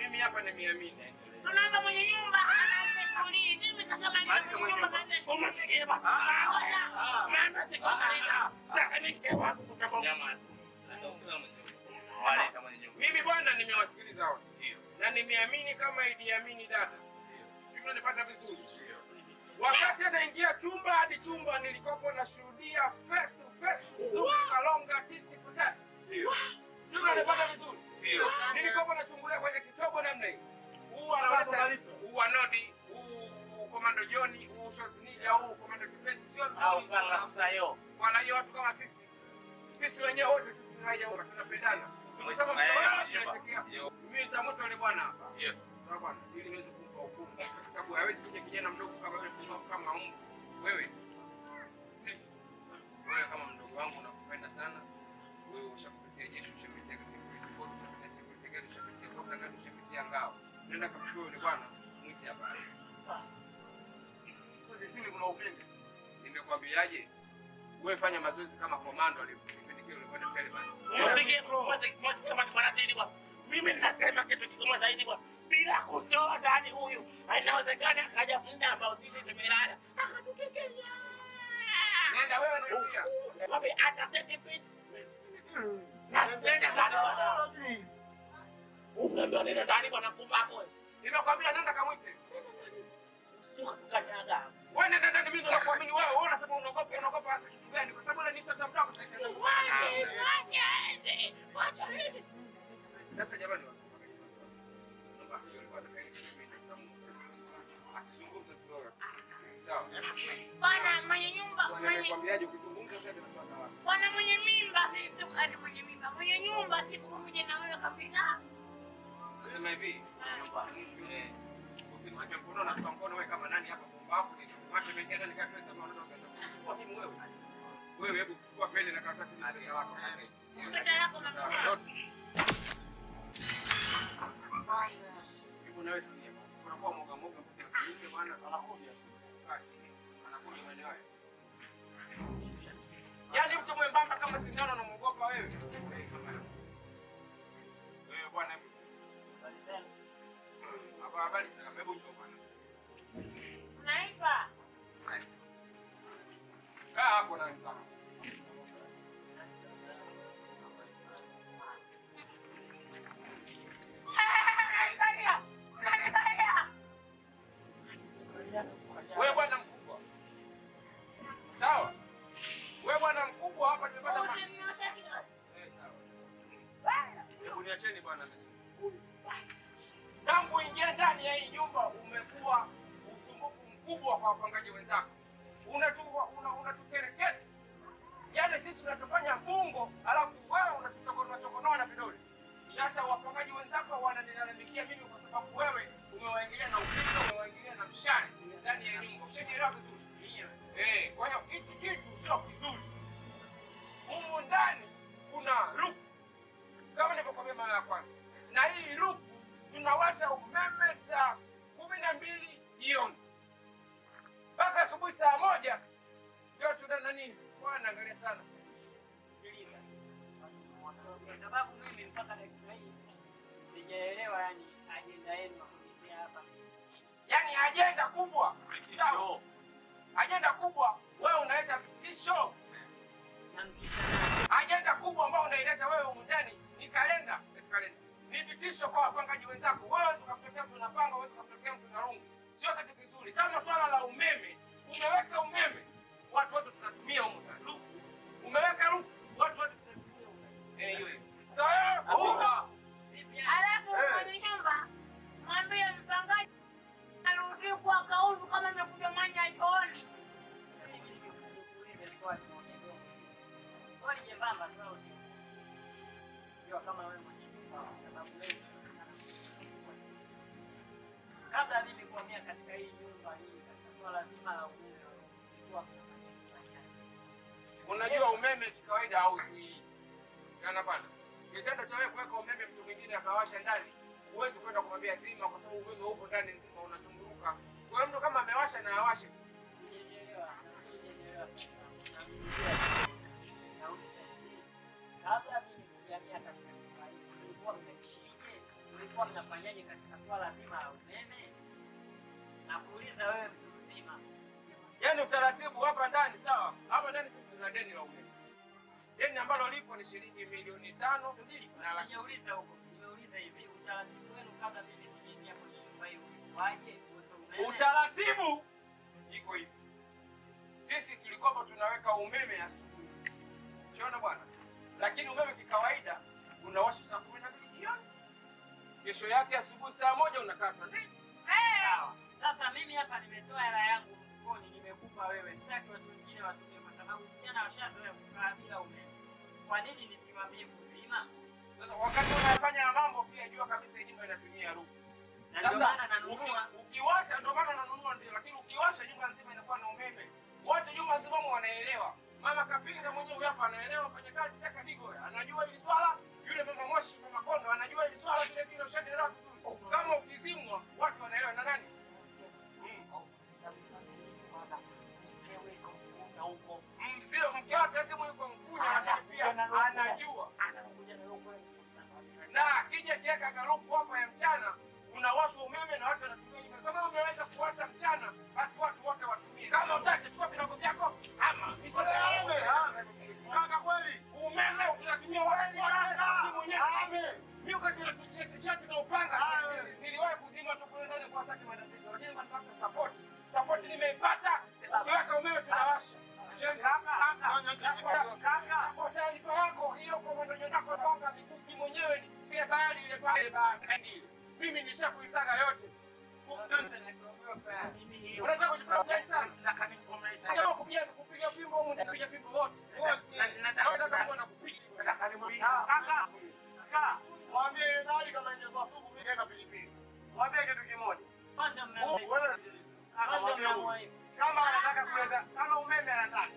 Mimi hapa ni miamini. Tunaomba mwenye nyumba, ana ile sauli, mimi kasema Mana sih kau tadi lah? Sakani kewa kutoka jamaa. Atausema wale kama nyinyi. Mimi bwana nimewasikiliza wao. Ndio. Na nimeamini kama iliamini dada. Ndio. Nimenipata vizuri. Ndio. Wakati anaingia chumba hadi chumba nilikopo na shuhudia face to face. Kalonga titi kutata. Ndio. Nimenipata vizuri. Ndio. Nilikopo na chungulia kwenye kitobo namna hii. Huu anaona huu anodi huu komando Joni huu Shosnija huu komando Kipesi sio au kana kusayo. Wana hiyo watu kama sisi. Sisi wenyewe wote tusingalia huko tunapendana. Tumesema mtaona tunatakia. Mimi nitamoto yule bwana hapa. Ndio. Sawa bwana, ili niweze kumpa hukumu kwa sababu hawezi kuja kijana mdogo kama wewe kama Mungu. Wewe. Sisi. Wewe kama mdogo wangu nakupenda sana. Wewe ushakupitia jeshi ushapitia security code ushapitia security gani ushapitia kota gani ushapitia ngao. Nenda kamchukua yule bwana mwite hapa. Kwa sisi kuna upendo. Nimekwambiaje? Wewe fanya mazoezi kama komando aliyopindikia yule bwana Teleman. Usige mmoja kama mwanatini bwana. Mimi ninasema kitu kigumu zaidi bwana. Bila kutoa ndani huyu, hainawezekana akaja muda ambao sisi tumelala. Akatutekelea. Nenda wewe unarudisha. Wapi atatekepita? Na tena bado. Unaambia nenda ndani bwana kumbako. Ninakwambia nenda kamwite. Usikanyaga. Wewe nenda ndani mimi nakuamini wewe. Wewe unasema unaogopa unaogopa hasa kitu gani? Kwa sababu unanipa tamaa mdogo sasa. Waje. Waje. Sasa jamani wako. Naomba hiyo ilikuwa takaini mimi nastamu. Asizungumze tu. Sawa. Bwana mwenye nyumba mwenye. Nakwambiaje ukizungumza sasa tunatoa tamaa. Bwana mwenye mimba sisi tukani mwenye mimba. Mwenye nyumba sikukuja na wewe kabisa. Nasema hivi nyumba usimwache mkono na kwa mkono wewe kama nani hapa kumba hapo ni mwache mwenyewe ndani kati wewe sema unataka kwa mimi wewe wewe hebu chukua pele na karatasi na ile yako ndio yako na hiyo nawe ni kwa kwa moga moga kwa kile bwana anakuja anakuja mwenyewe wewe yaani mtu mwembamba kama sindano na muogopa wewe wewe bwana apa habari sana hebu choma na. Unaipa? Kaa hapo na mtaka. Angalia. Angalia. Wewe bwana mkubwa. Sawa? Wewe bwana mkubwa hapa tumepata. Usinioshe kidogo. Eh sawa. Hebu niacheni bwana tangu ingia ndani ya hii nyumba umekuwa usumbufu mkubwa kwa wapangaji wenzako. Unatukereketa. Yaani sisi tunatufanya mbungo alafu wewe unatuchokonoa chokonoa na vidole. Hata wapangaji wenzako wananilalamikia mimi kwa sababu wewe umewaingilia na upendo, umewaingilia na mshale ndani ya nyumba. Ushaelewa vizuri. Eh, kwa hiyo hichi kitu sio kizuri. Humu ndani kuna ruku. Kama nilivyokuambia mara ya kwanza. Na hii ruku tunawasha umeme saa 12 jioni mpaka asubuhi saa 1 ndio tunana nini bwana angalia sana kilima kwa sababu mimi mpaka dakika hii sijaelewa yani ajenda yenu kupitia hapa yani ajenda kubwa vitisho ajenda kubwa wewe unaleta vitisho na ajenda kubwa ambayo unaileta wewe huko ndani ni kalenda kalenda ni vitisho kwa wapangaji wenzako. Wewe ukapokea tunapanga, wewe ukapokea tunarungu. Sio kitu kizuri. Kama swala la umeme, umeweka umeme, watu wote tunatumia huko Luku. Umeweka Luku, watu wote tunatumia huko. Eh hiyo hizo. Sasa huko. Alafu kwenye nyumba, mwambie mpangaji aruhusiwe kwa kauzu kama imekuja manya jioni. Kwani jembamba sawa. Sio kama wewe kabla mimi kuhamia katika hii nyumba hii kwa lazima la umeme kwa unajua umeme kikawaida hauzi kana bana kitendo cha wewe kuweka umeme mtu mwingine akawasha ndani huwezi kwenda kumwambia zima kwa sababu umeme uko ndani nzima unazunguka kwa hiyo mtu kama amewasha na awashe kabla mimi kuhamia katika kwa mshike ulikuwa unafanyaje katika swala zima la umeme na kuuliza wewe mtu mzima yani utaratibu hapa deni ambalo lipo ni shilingi milioni 5 na laki sita huko. Nimeuliza hivi utaratibu wenu kabla mimi nijiji hapo waje kutoa. Utaratibu iko hivi. Sisi tulikopa tunaweka umeme asubuhi. Unaona bwana? Lakini umeme kikawaida unawasha saa 12 jioni. Kesho yake asubuhi saa 1 unakata ndio? Sawa. Sasa mimi hapa nimetoa hela yangu mfukoni nimekupa wewe. Sitaki watu wengine watumie kwa sababu mchana washazoea kukaa bila umeme. Kwa nini nisimamie kulima? Sasa wakati unafanya mambo pia jua kabisa nyumba inatumia ruku. Na ndio maana nanunua. Ukiwasha ndio maana nanunua ndio, lakini ukiwasha nyumba nzima inakuwa na umeme. Wote nyumba nzima wanaelewa. Mama kapinga mwenyewe hapa anaelewa fanya kazi saka digo. Anajua hili swala. Yule mama moshi mama kondo anajua hili swala vile vile ushaendelea vizuri. Kama ukizimwa watu wanaelewa na nani? Huko mzee mke wake simu yuko mkunya na pia anajua anakuja na yuko na akija cheka garuku hapo ya mchana unawasha umeme na watu wanatumia hivi. Kama umeweza kuwasha mchana basi watu wote watumie. Kama unataka chukua virago vyako ama kaka kweli umeme unatumia watu wote mwenyewe ame mimi ukatira kuchekeshati na upanga niliwahi kuzima tu kule ndani kwa saki madatizo lakini nataka support support nimeipata ukiweka umeme tunawasha. Kaka kwa taarifa yako hiyo kwa ndio ndako panga vituki mwenyewe ile bahari ile pale bahari mimi nishakuitaga yote unataka kujifurahisha sana na kanikuomea kama kupiga kupiga fimbo muda kupiga fimbo wote nataka kuona kupiga nataka nimwambie kaka kaka mwambie ndani kama ingekuwa sugu mimi kaenda pilipili mwambie kitu kimoja panda mmewe kaka mwambie kama anataka kuleta kama umeme anataka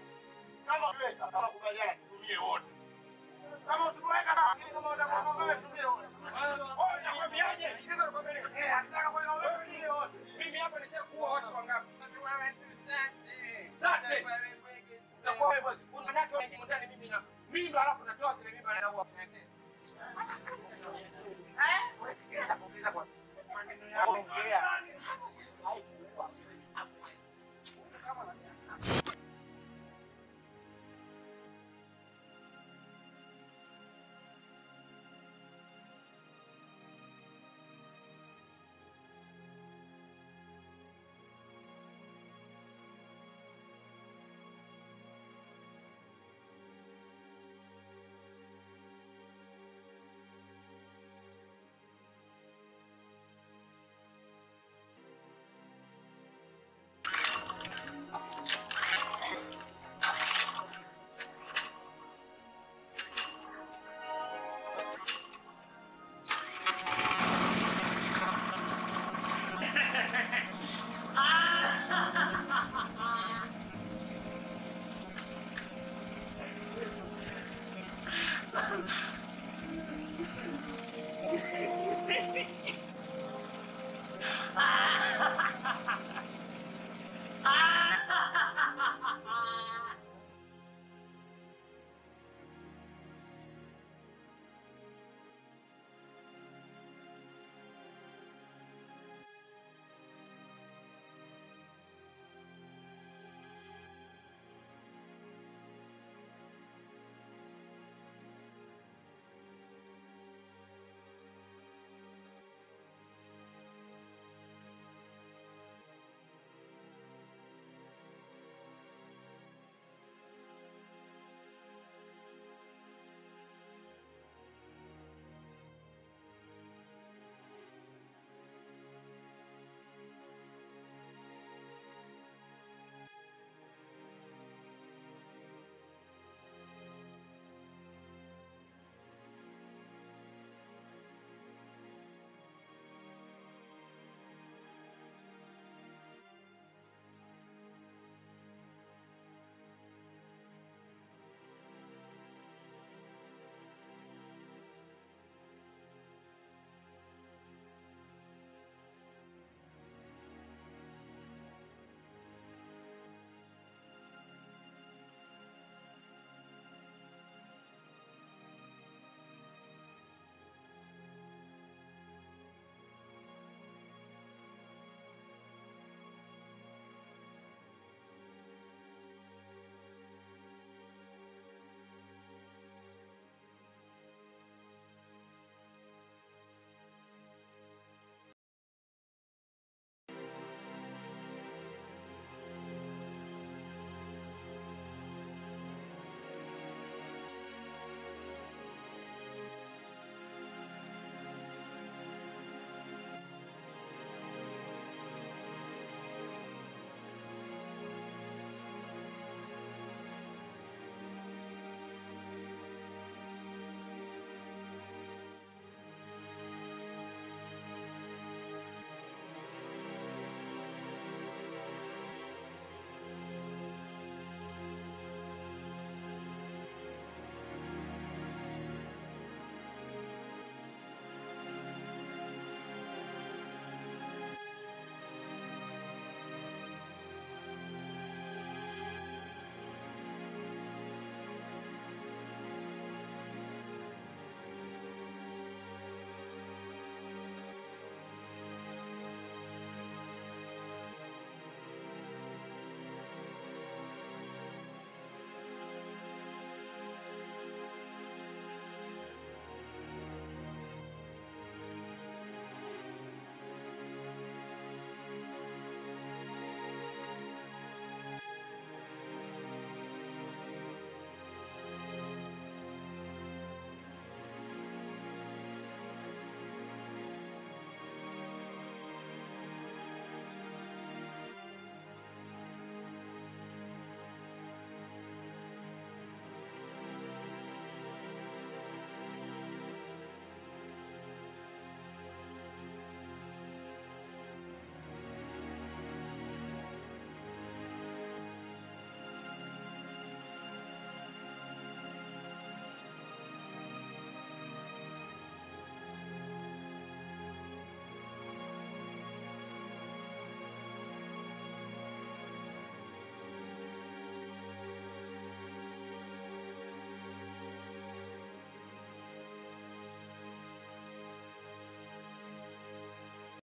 kama kuleta kama kubaliana tumie wote kama usipoeka kama utakuwa umeme tumie wote.